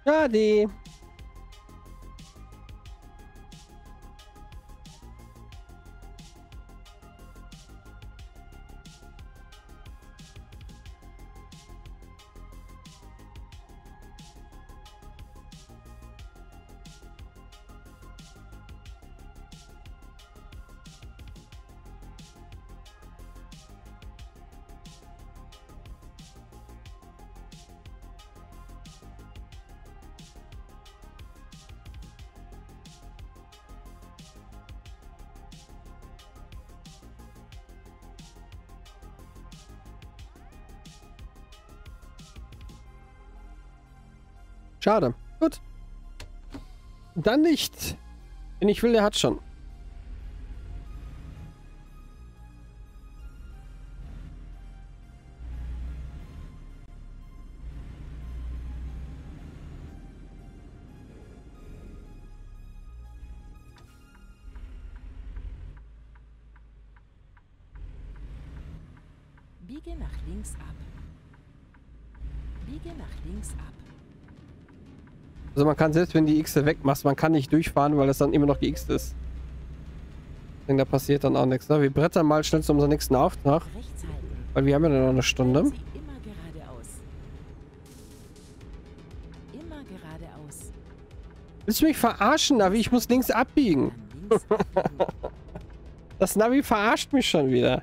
Schade. Schade. Gut. Dann nicht. Wenn ich will, der hat schon. Biege nach links ab. Biege nach links ab. Also man kann, selbst wenn die X wegmachst, man kann nicht durchfahren, weil das dann immer noch die X ist. Denn da passiert dann auch nichts. Ne? Wir brettern mal schnell zu unserem nächsten Auftrag. Weil wir haben ja dann noch eine Stunde. Immer geradeaus. Immer geradeaus. Willst du mich verarschen, Navi? Ich muss links abbiegen. Links abbiegen. Das Navi verarscht mich schon wieder.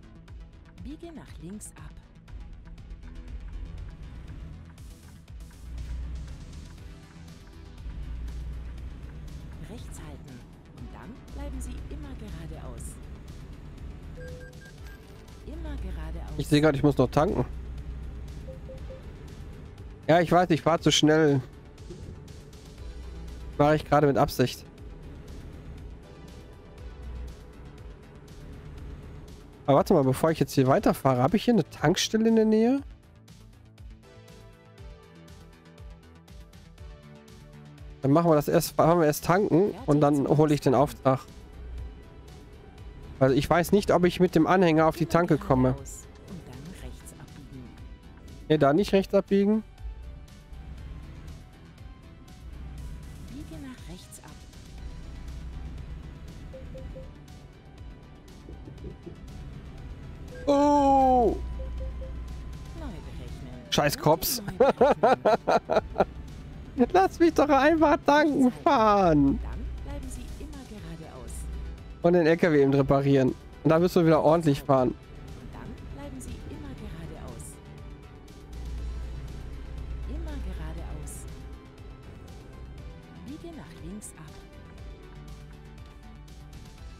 Biege nach links ab. Ich sehe gerade, ich muss noch tanken. Ja, ich weiß, ich fahre zu schnell. Fahre ich gerade mit Absicht. Aber warte mal, bevor ich jetzt hier weiterfahre, habe ich hier eine Tankstelle in der Nähe? Dann machen wir das erst, fahren wir erst tanken und dann hole ich den Auftrag. Also ich weiß nicht, ob ich mit dem Anhänger auf die Tanke komme. Ne, da nicht rechts abbiegen. Biege nach rechts ab. Oh! Scheiß Cops. Lass mich doch einfach tanken fahren. Und den LKW eben reparieren. Und da müssen wir wieder ordentlich fahren.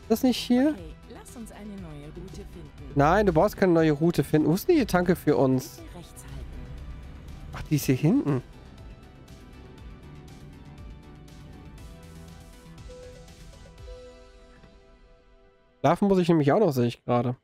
Das nicht hier? Okay, lass uns eine neue Route finden. Nein, du brauchst keine neue Route finden. Wo ist denn die Tanke für uns? Ach, die ist hier hinten. Schlafen muss ich nämlich auch noch, sehe ich gerade.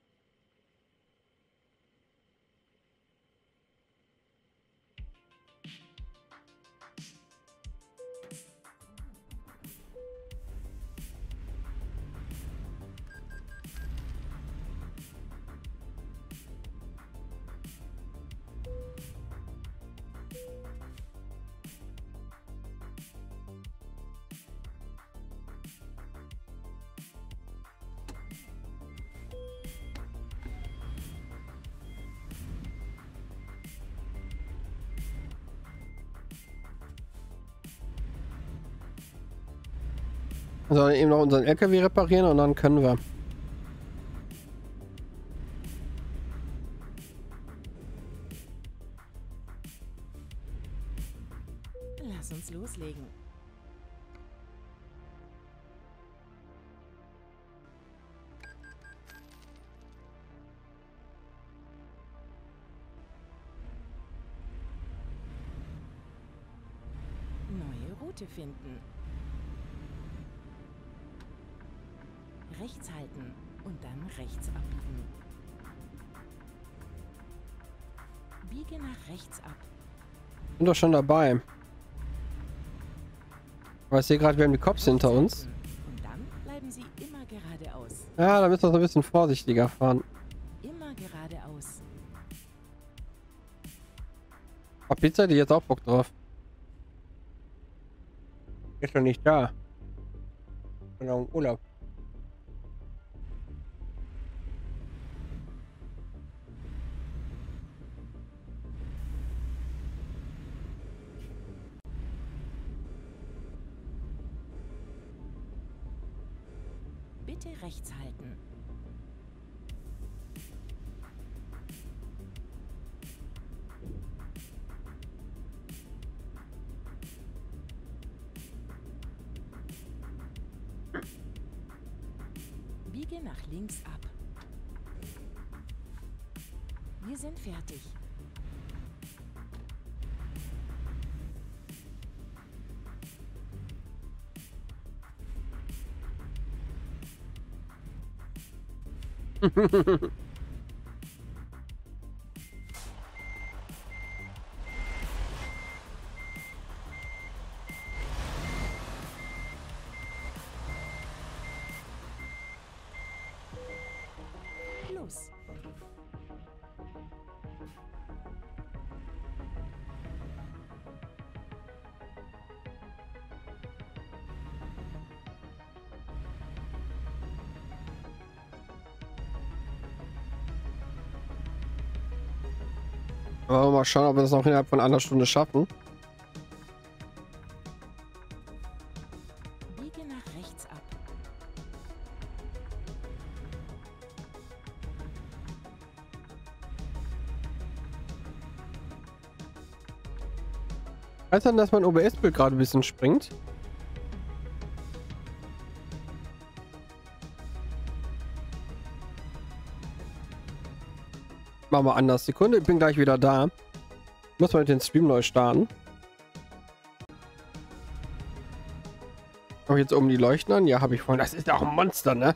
Sondern eben noch unseren LKW reparieren und dann können wir. Lass uns loslegen. Neue Route finden. Rechts halten und dann rechts abbiegen. Biege nach rechts ab. Bin doch schon dabei. Aber ich sehe gerade, wir haben die Cops hinter uns. Und dann bleiben sie immer geradeaus. Ja, da müssen wir so ein bisschen vorsichtiger fahren. Immer geradeaus. Auf Pizza hätte ich jetzt auch Bock drauf. Ist doch nicht da. Ist doch im Urlaub. Bitte rechts halten. Biege nach links ab. Wir sind fertig. Los. Mal schauen, ob wir das noch innerhalb von einer Stunde schaffen. Biege nach rechts ab. Weiß dann, dass mein OBS-Bild gerade ein bisschen springt. Machen wir anders. Sekunde, ich bin gleich wieder da. Muss man den Stream neu starten. Habe ich jetzt oben die Leuchten an? Ja, habe ich vorhin. Das ist ja auch ein Monster, ne?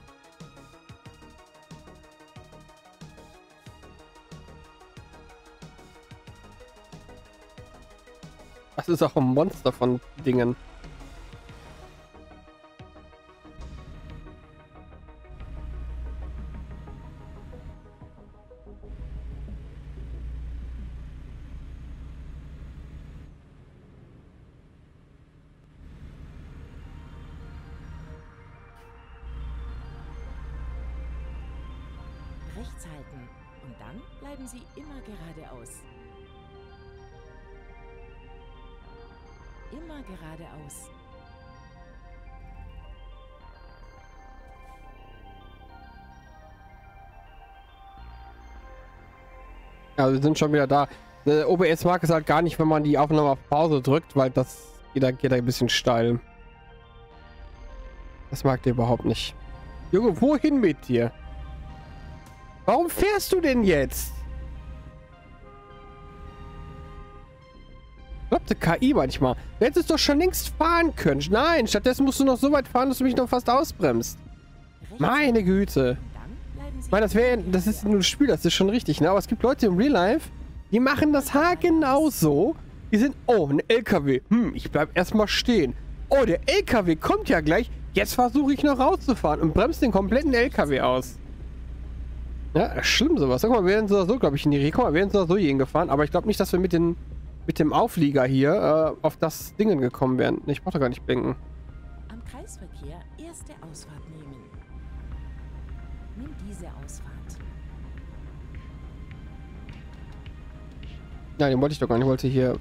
Das ist auch ein Monster von Dingen. Ja, wir sind schon wieder da. OBS mag es halt gar nicht, wenn man die Aufnahme auf Pause drückt, weil das geht da ein bisschen steil. Das mag der überhaupt nicht. Junge, wohin mit dir? Warum fährst du denn jetzt? Glaubte KI manchmal. Du hättest doch schon längst fahren können. Nein, stattdessen musst du noch so weit fahren, dass du mich noch fast ausbremst. Meine Güte. Ich meine, das ist nur ein Spiel, das ist schon richtig, ne? Aber es gibt Leute im Real Life, die machen das haargenau so. Die sind, oh, ein LKW. Ich bleib erstmal stehen. Oh, der LKW kommt ja gleich. Jetzt versuche ich noch rauszufahren und bremst den kompletten LKW aus. Ja, schlimm sowas. Guck mal, wir werden so, glaube ich, in die Richtung. Guck mal, wir werden so hierhin gefahren. Aber ich glaube nicht, dass wir mit dem Auflieger hier auf das Ding gekommen wären. Ich brauche da gar nicht blinken. Am Kreisverkehr erste Ausfahrt nehmen. Nimm diese Ausfahrt. Nein, den wollte ich doch gar nicht. Ich wollte hier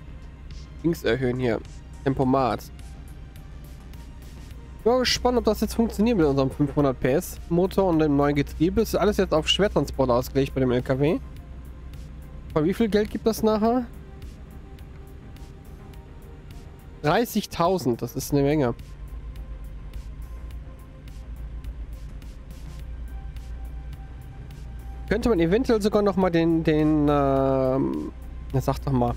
links erhöhen hier. Tempomat. Ich bin gespannt, ob das jetzt funktioniert mit unserem 500 PS Motor und dem neuen Getriebe. Ist alles jetzt auf Schwertransport ausgelegt bei dem LKW. Bei wie viel Geld gibt das nachher? 30.000, das ist eine Menge. Könnte man eventuell sogar noch mal sag doch mal.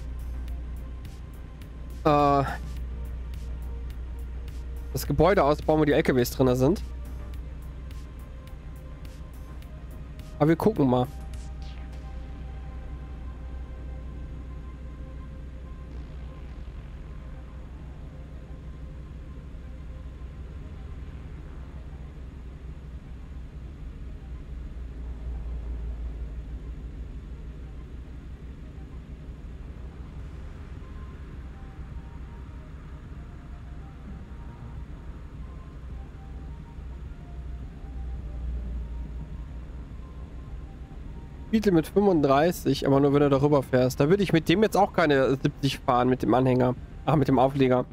Das Gebäude ausbauen, wo die LKWs drin sind. Aber wir gucken mal. Titel mit 35, aber nur wenn du darüber fährst. Da würde ich mit dem jetzt auch keine 70 fahren, mit dem Anhänger. Ach, mit dem Aufleger.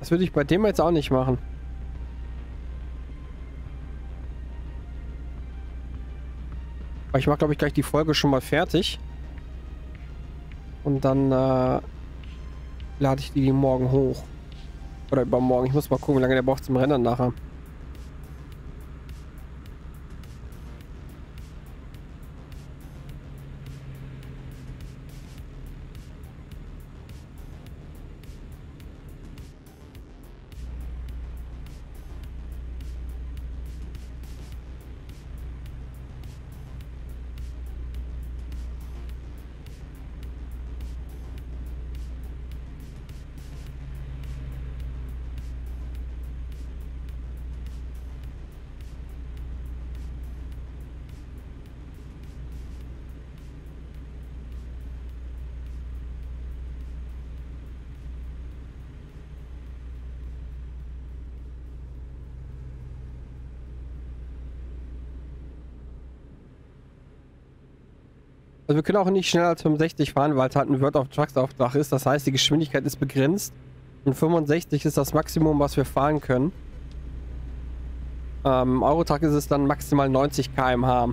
Das würde ich bei dem jetzt auch nicht machen. Aber ich mache, glaube ich, gleich die Folge schon mal fertig. Und dann lade ich die morgen hoch. Oder übermorgen. Ich muss mal gucken, wie lange der braucht zum Rendern nachher. Also wir können auch nicht schneller als 65 fahren, weil es halt ein World of Trucks Auftrag ist. Das heißt, die Geschwindigkeit ist begrenzt. Und 65 ist das Maximum, was wir fahren können. Eurotruck ist es dann maximal 90 km/h.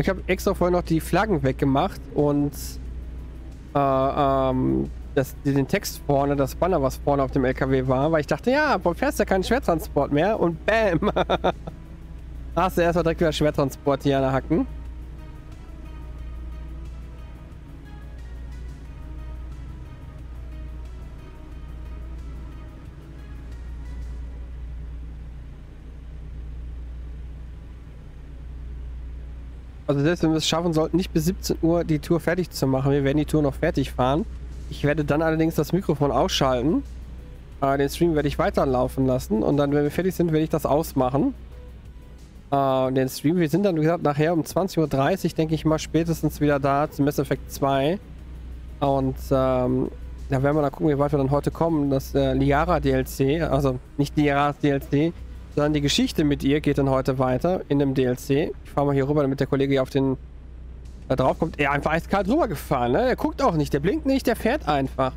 Ich habe extra vorher noch die Flaggen weggemacht und den Text vorne, das Banner, was vorne auf dem LKW war, weil ich dachte, ja, du fährst ja keinen Schwertransport mehr und bam! Hast du erstmal direkt wieder Schwertransport hier an der Hacken. Also selbst wenn wir es schaffen sollten, nicht bis 17 Uhr die Tour fertig zu machen, wir werden die Tour noch fertig fahren. Ich werde dann allerdings das Mikrofon ausschalten. Den Stream werde ich weiterlaufen lassen. Und dann, wenn wir fertig sind, werde ich das ausmachen. Den Stream, wir sind dann, wie gesagt, nachher um 20:30 Uhr, denke ich mal, spätestens wieder da zum Mass Effect 2. Und da werden wir dann gucken, wie weit wir dann heute kommen. Das Liara DLC, also nicht Liara DLC, sondern die Geschichte mit ihr geht dann heute weiter in dem DLC. Ich fahre mal hier rüber, damit der Kollege hier auf den... Da drauf kommt er einfach eiskalt rübergefahren, ne? Der guckt auch nicht, der blinkt nicht, der fährt einfach.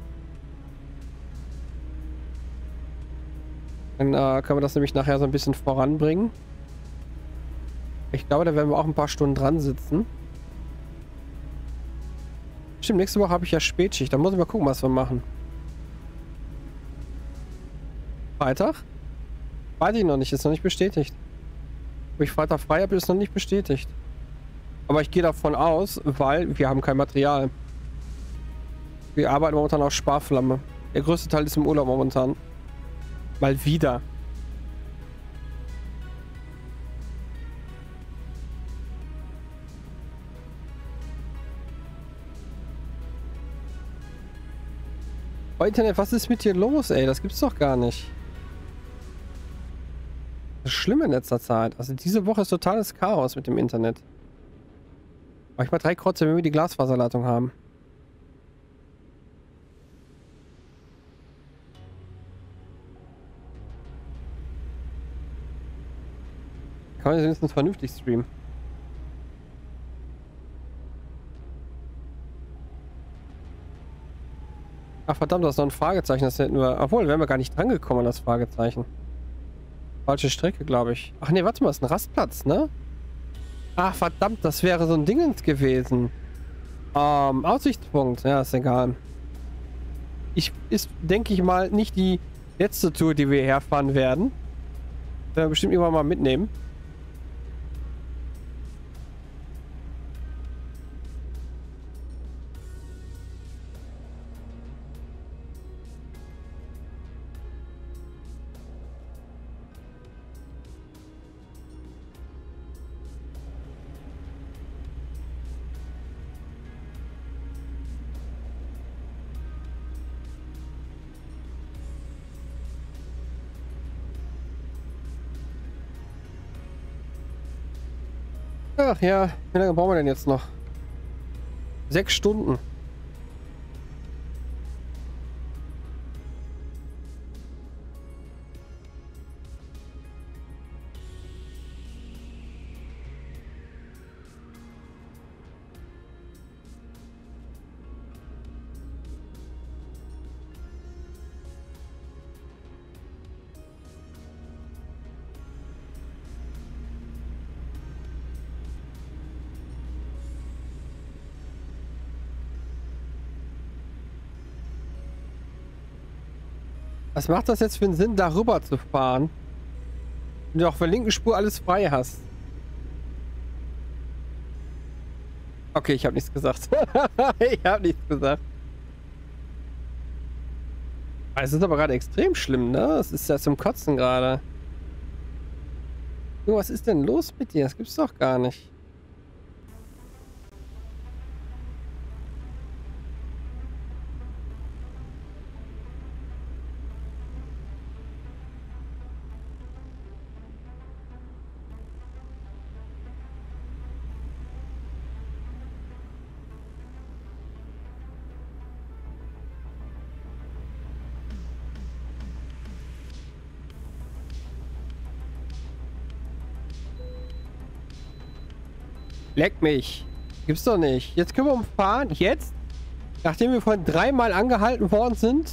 Dann können wir das nämlich nachher so ein bisschen voranbringen. Ich glaube, da werden wir auch ein paar Stunden dran sitzen. Stimmt, nächste Woche habe ich ja Spätschicht, da muss ich mal gucken, was wir machen. Freitag? Weiß ich noch nicht, ist noch nicht bestätigt. Ob ich Freitag frei habe, ist noch nicht bestätigt. Aber ich gehe davon aus, weil wir haben kein Material. Wir arbeiten momentan auf Sparflamme. Der größte Teil ist im Urlaub momentan. Mal wieder. Oh Internet, was ist mit dir los, ey? Das gibt's doch gar nicht. Das ist schlimm in letzter Zeit. Also diese Woche ist totales Chaos mit dem Internet. Mach ich mal 3 Kreuze, wenn wir die Glasfaserleitung haben. Kann man wenigstens vernünftig streamen. Ach verdammt, das ist noch ein Fragezeichen, das hätten wir... Obwohl, wären wir gar nicht dran gekommen an das Fragezeichen. Falsche Strecke, glaube ich. Ach nee, warte mal, das ist ein Rastplatz, ne? Ach verdammt, das wäre so ein Dingens gewesen. Aussichtspunkt. Ja, ist egal. Ist, denke ich mal, nicht die letzte Tour, die wir herfahren werden. Werden wir bestimmt irgendwann mal mitnehmen. Ach ja, wie lange brauchen wir denn jetzt noch? 6 Stunden. Was macht das jetzt für einen Sinn, darüber zu fahren? Wenn du auf der linken Spur alles frei hast. Okay, ich habe nichts gesagt. Ich habe nichts gesagt. Es ist aber gerade extrem schlimm, ne? Es ist ja zum Kotzen gerade. Jo, was ist denn los mit dir? Das gibt's doch gar nicht. Leck mich. Gibt's doch nicht. Jetzt können wir umfahren. Jetzt? Nachdem wir vorhin dreimal angehalten worden sind?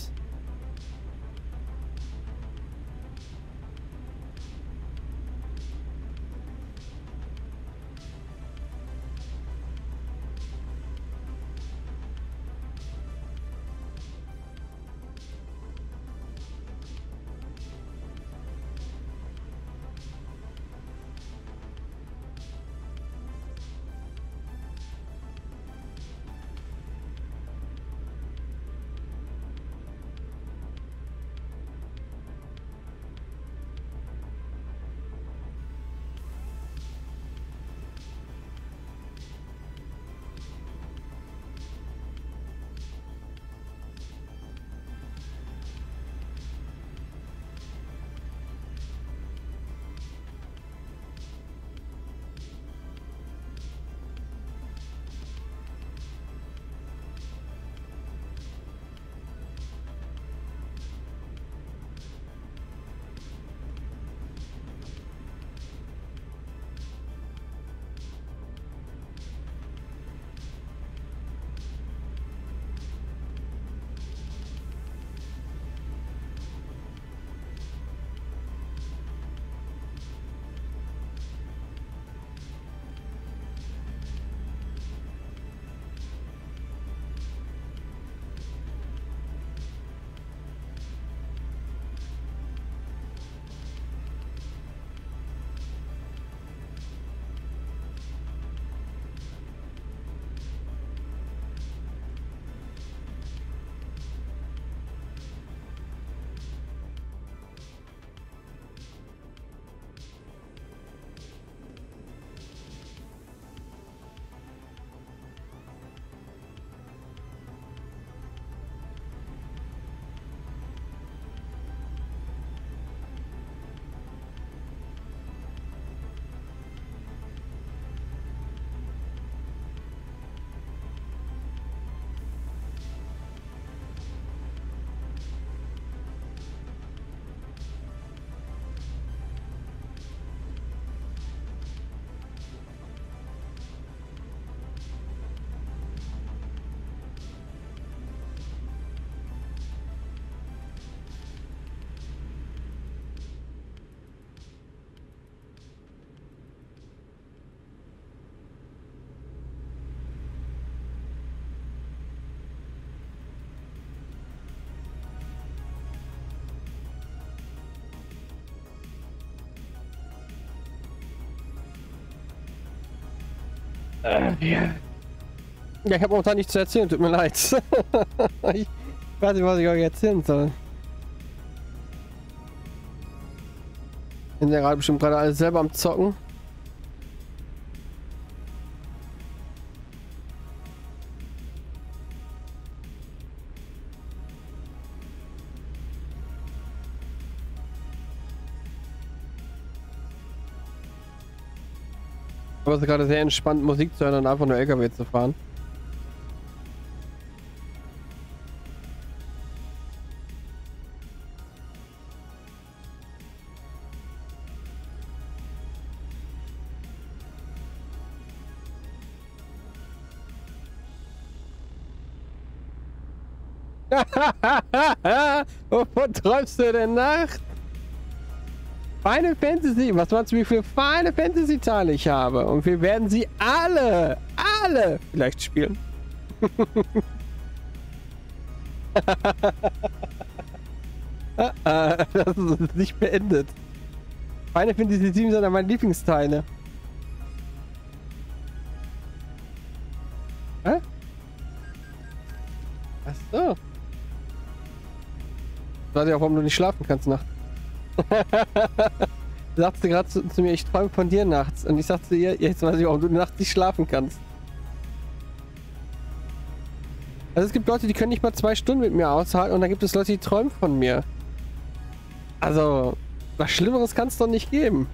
Yeah. Ja, ich habe momentan nichts zu erzählen, tut mir leid. Ich weiß nicht, was ich euch erzählen soll. Sind ja gerade bestimmt gerade alle selber am Zocken. Aber es ist gerade sehr entspannt, Musik zu hören und einfach nur LKW zu fahren. Wovon träumst du denn nachts? Final Fantasy, was meinst du, wie viele Final Fantasy Teile ich habe? Und wir werden sie alle vielleicht spielen. Das ist nicht beendet. Final Fantasy 7 sind meine Lieblingsteile. Hä? Ach so. Ich weiß ja auch, warum du nicht schlafen kannst nachts. Du sagst gerade zu mir, ich träume von dir nachts. Und ich sagte zu ihr, jetzt weiß ich, warum du nachts nicht schlafen kannst. Also es gibt Leute, die können nicht mal 2 Stunden mit mir aushalten. Und dann gibt es Leute, die träumen von mir. Also, was Schlimmeres kann es doch nicht geben.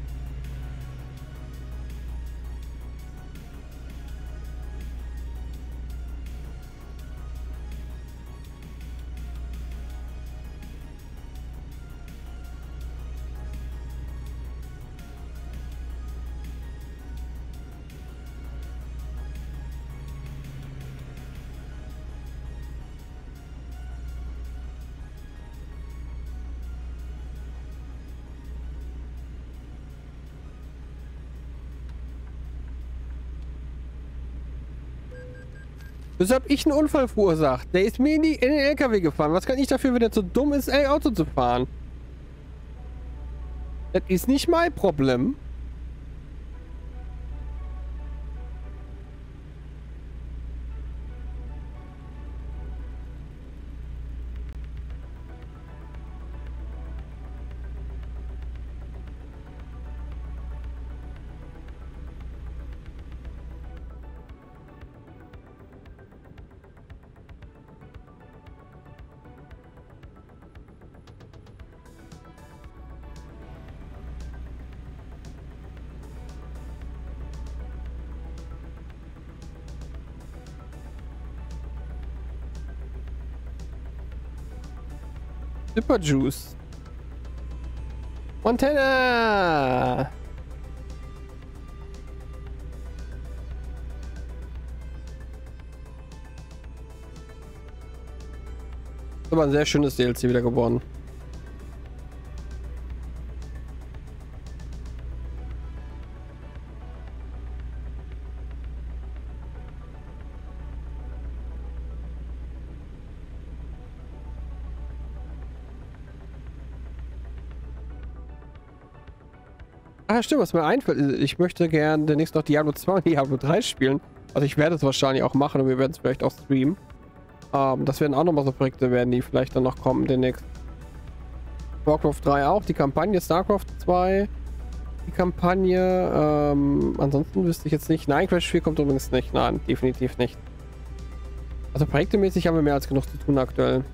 Weshalb ich einen Unfall verursacht? Der ist mir in den LKW gefahren. Was kann ich dafür, wenn der zu dumm ist, ein Auto zu fahren? Das ist nicht mein Problem. Juice. Montana! Das war ein sehr schönes DLC wieder geworden. Ja, stimmt, was mir einfällt. Ich möchte gerne demnächst noch Diablo 2 und Diablo 3 spielen. Also ich werde es wahrscheinlich auch machen und wir werden es vielleicht auch streamen. Das werden auch nochmal so Projekte werden, die vielleicht dann noch kommen demnächst. Warcraft 3 auch, die Kampagne, Starcraft 2, die Kampagne. Ansonsten wüsste ich jetzt nicht. Nein, Crash 4 kommt übrigens nicht. Nein, definitiv nicht. Also projektemäßig haben wir mehr als genug zu tun aktuell.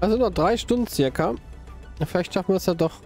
Also noch 3 Stunden circa. Vielleicht schaffen wir es ja doch.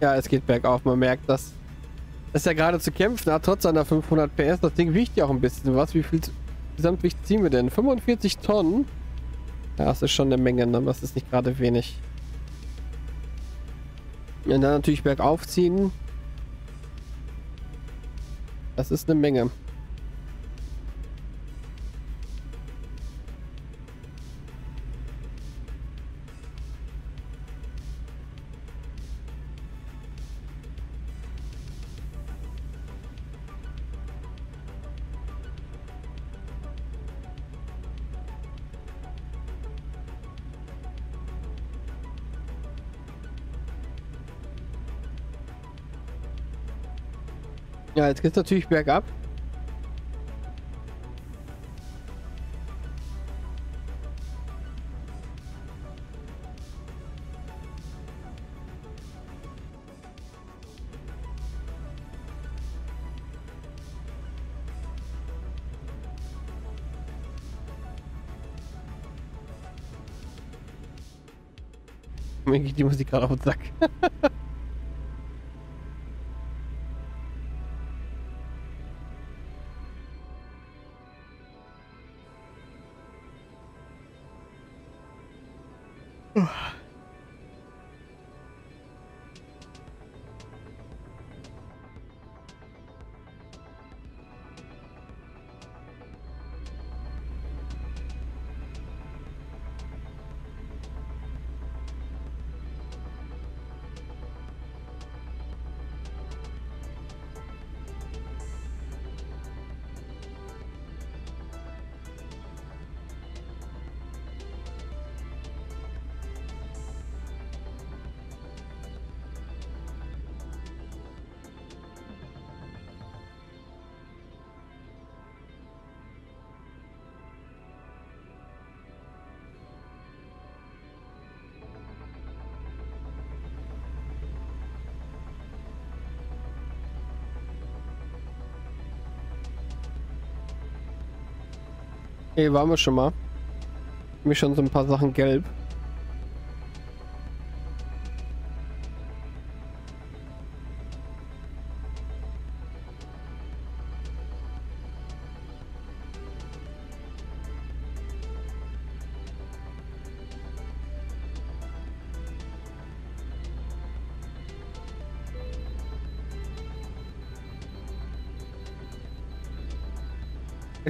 Ja, es geht bergauf. Man merkt, dass es ja gerade zu kämpfen hat, trotz seiner 500 PS. Das Ding wiegt ja auch ein bisschen was. Wie viel Gesamtgewicht ziehen wir denn? 45 Tonnen? Ja, das ist schon eine Menge, ne? Das ist nicht gerade wenig. Und dann natürlich bergauf ziehen. Das ist eine Menge. Ja, jetzt geht es natürlich bergab. Mir geht die Musik gerade auf den Sack. Hey, waren wir schon mal. Mir schon so ein paar Sachen gelb.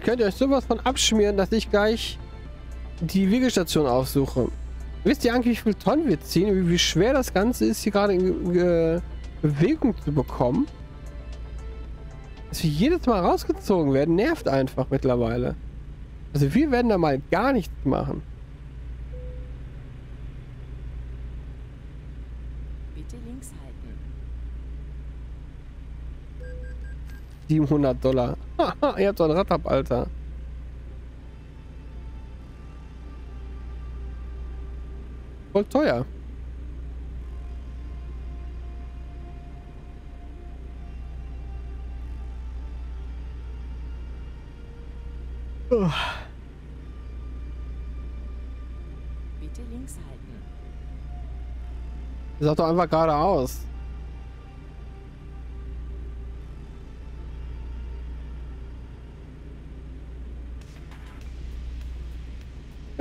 Könnt ihr euch sowas von abschmieren, dass ich gleich die Wiegestation aufsuche. Wisst ihr eigentlich, wie viel Tonnen wir ziehen? Wie schwer das Ganze ist, hier gerade in Bewegung zu bekommen? Dass wir jedes Mal rausgezogen werden, nervt einfach mittlerweile. Also wir werden da mal gar nichts machen. Bitte links halten. $700. Ihr habt so ein Rad ab, Alter. Voll teuer. Uff. Bitte links halten. Sag doch einfach geradeaus.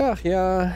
Ach ja.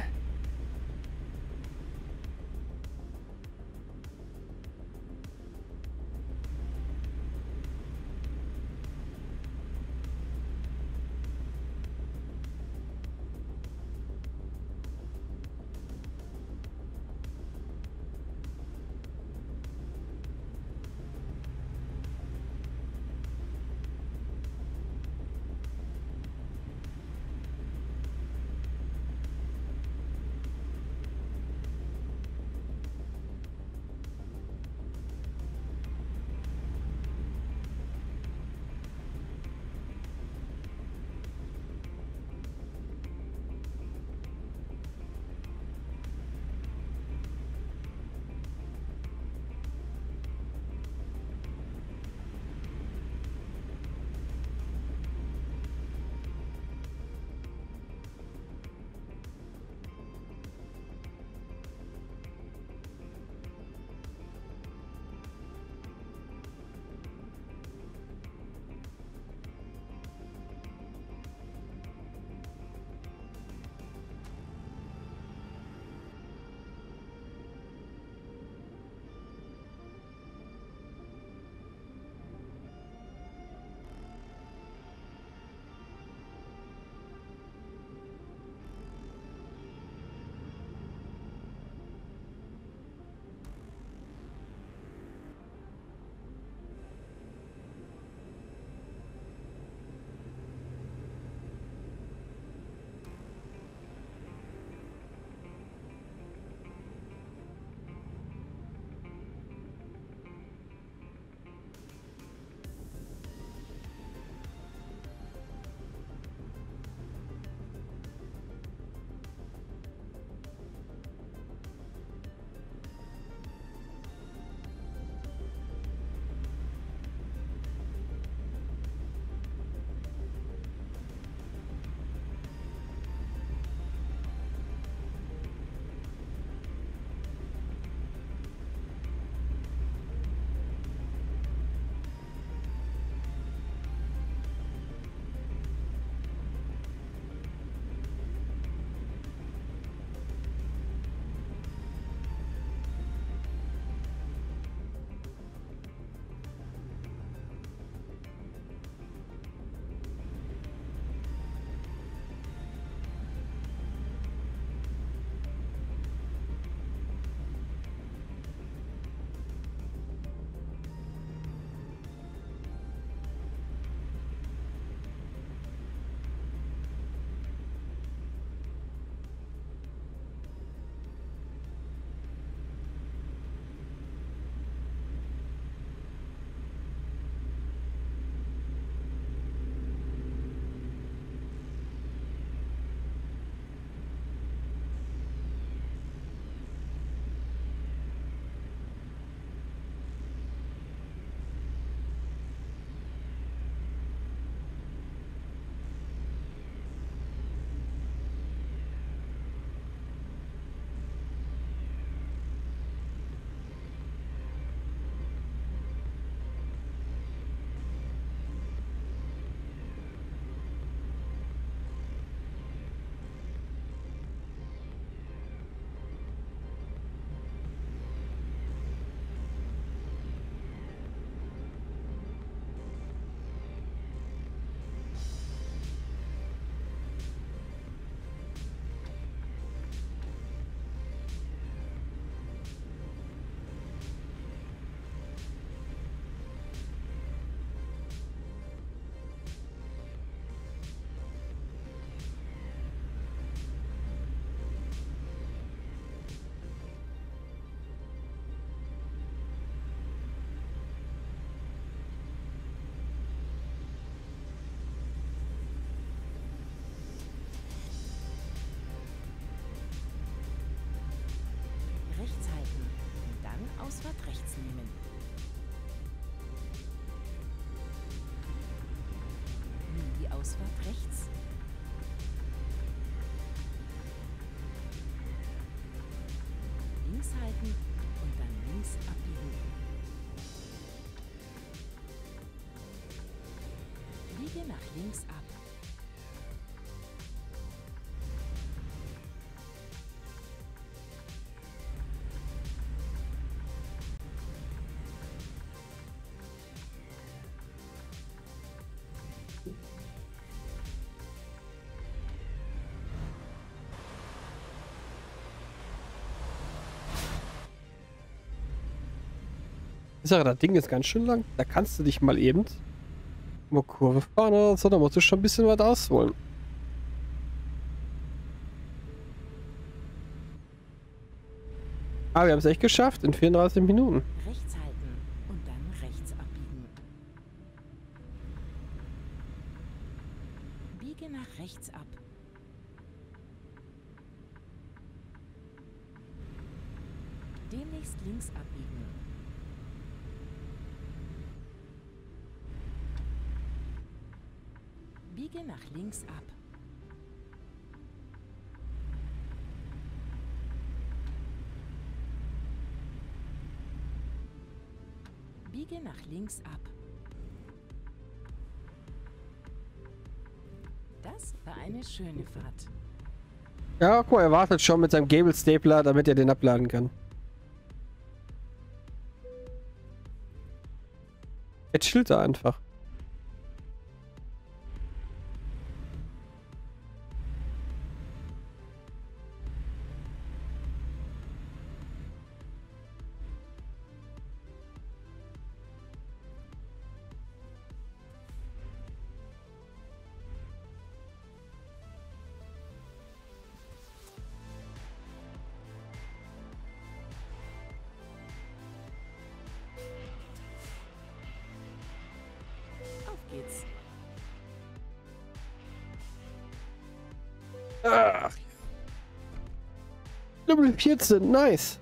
halten und dann Ausfahrt rechts nehmen. Wie Ausfahrt rechts? Links halten und dann links abbiegen. Biege nach links ab. Ich sage, das Ding ist ganz schön lang. Da kannst du dich mal eben nur Kurve fahren, sondern musst du schon ein bisschen was ausholen. Aber wir haben es echt geschafft in 34 Minuten. Rechts halten und dann rechts abbiegen. Biege nach rechts ab. Demnächst links abbiegen. Biege nach links ab. Biege nach links ab. Das war eine schöne Fahrt. Ja, guck mal, er wartet schon mit seinem Gabelstapler, damit er den abladen kann. Jetzt chillt er einfach. Ach. Level 14, nice.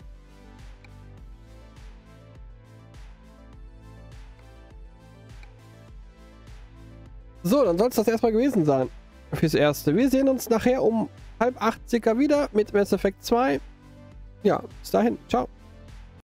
So, dann soll es das erstmal gewesen sein. Fürs Erste. Wir sehen uns nachher um halb 8 circa wieder mit Mass Effect 2. Ja, bis dahin. Ciao.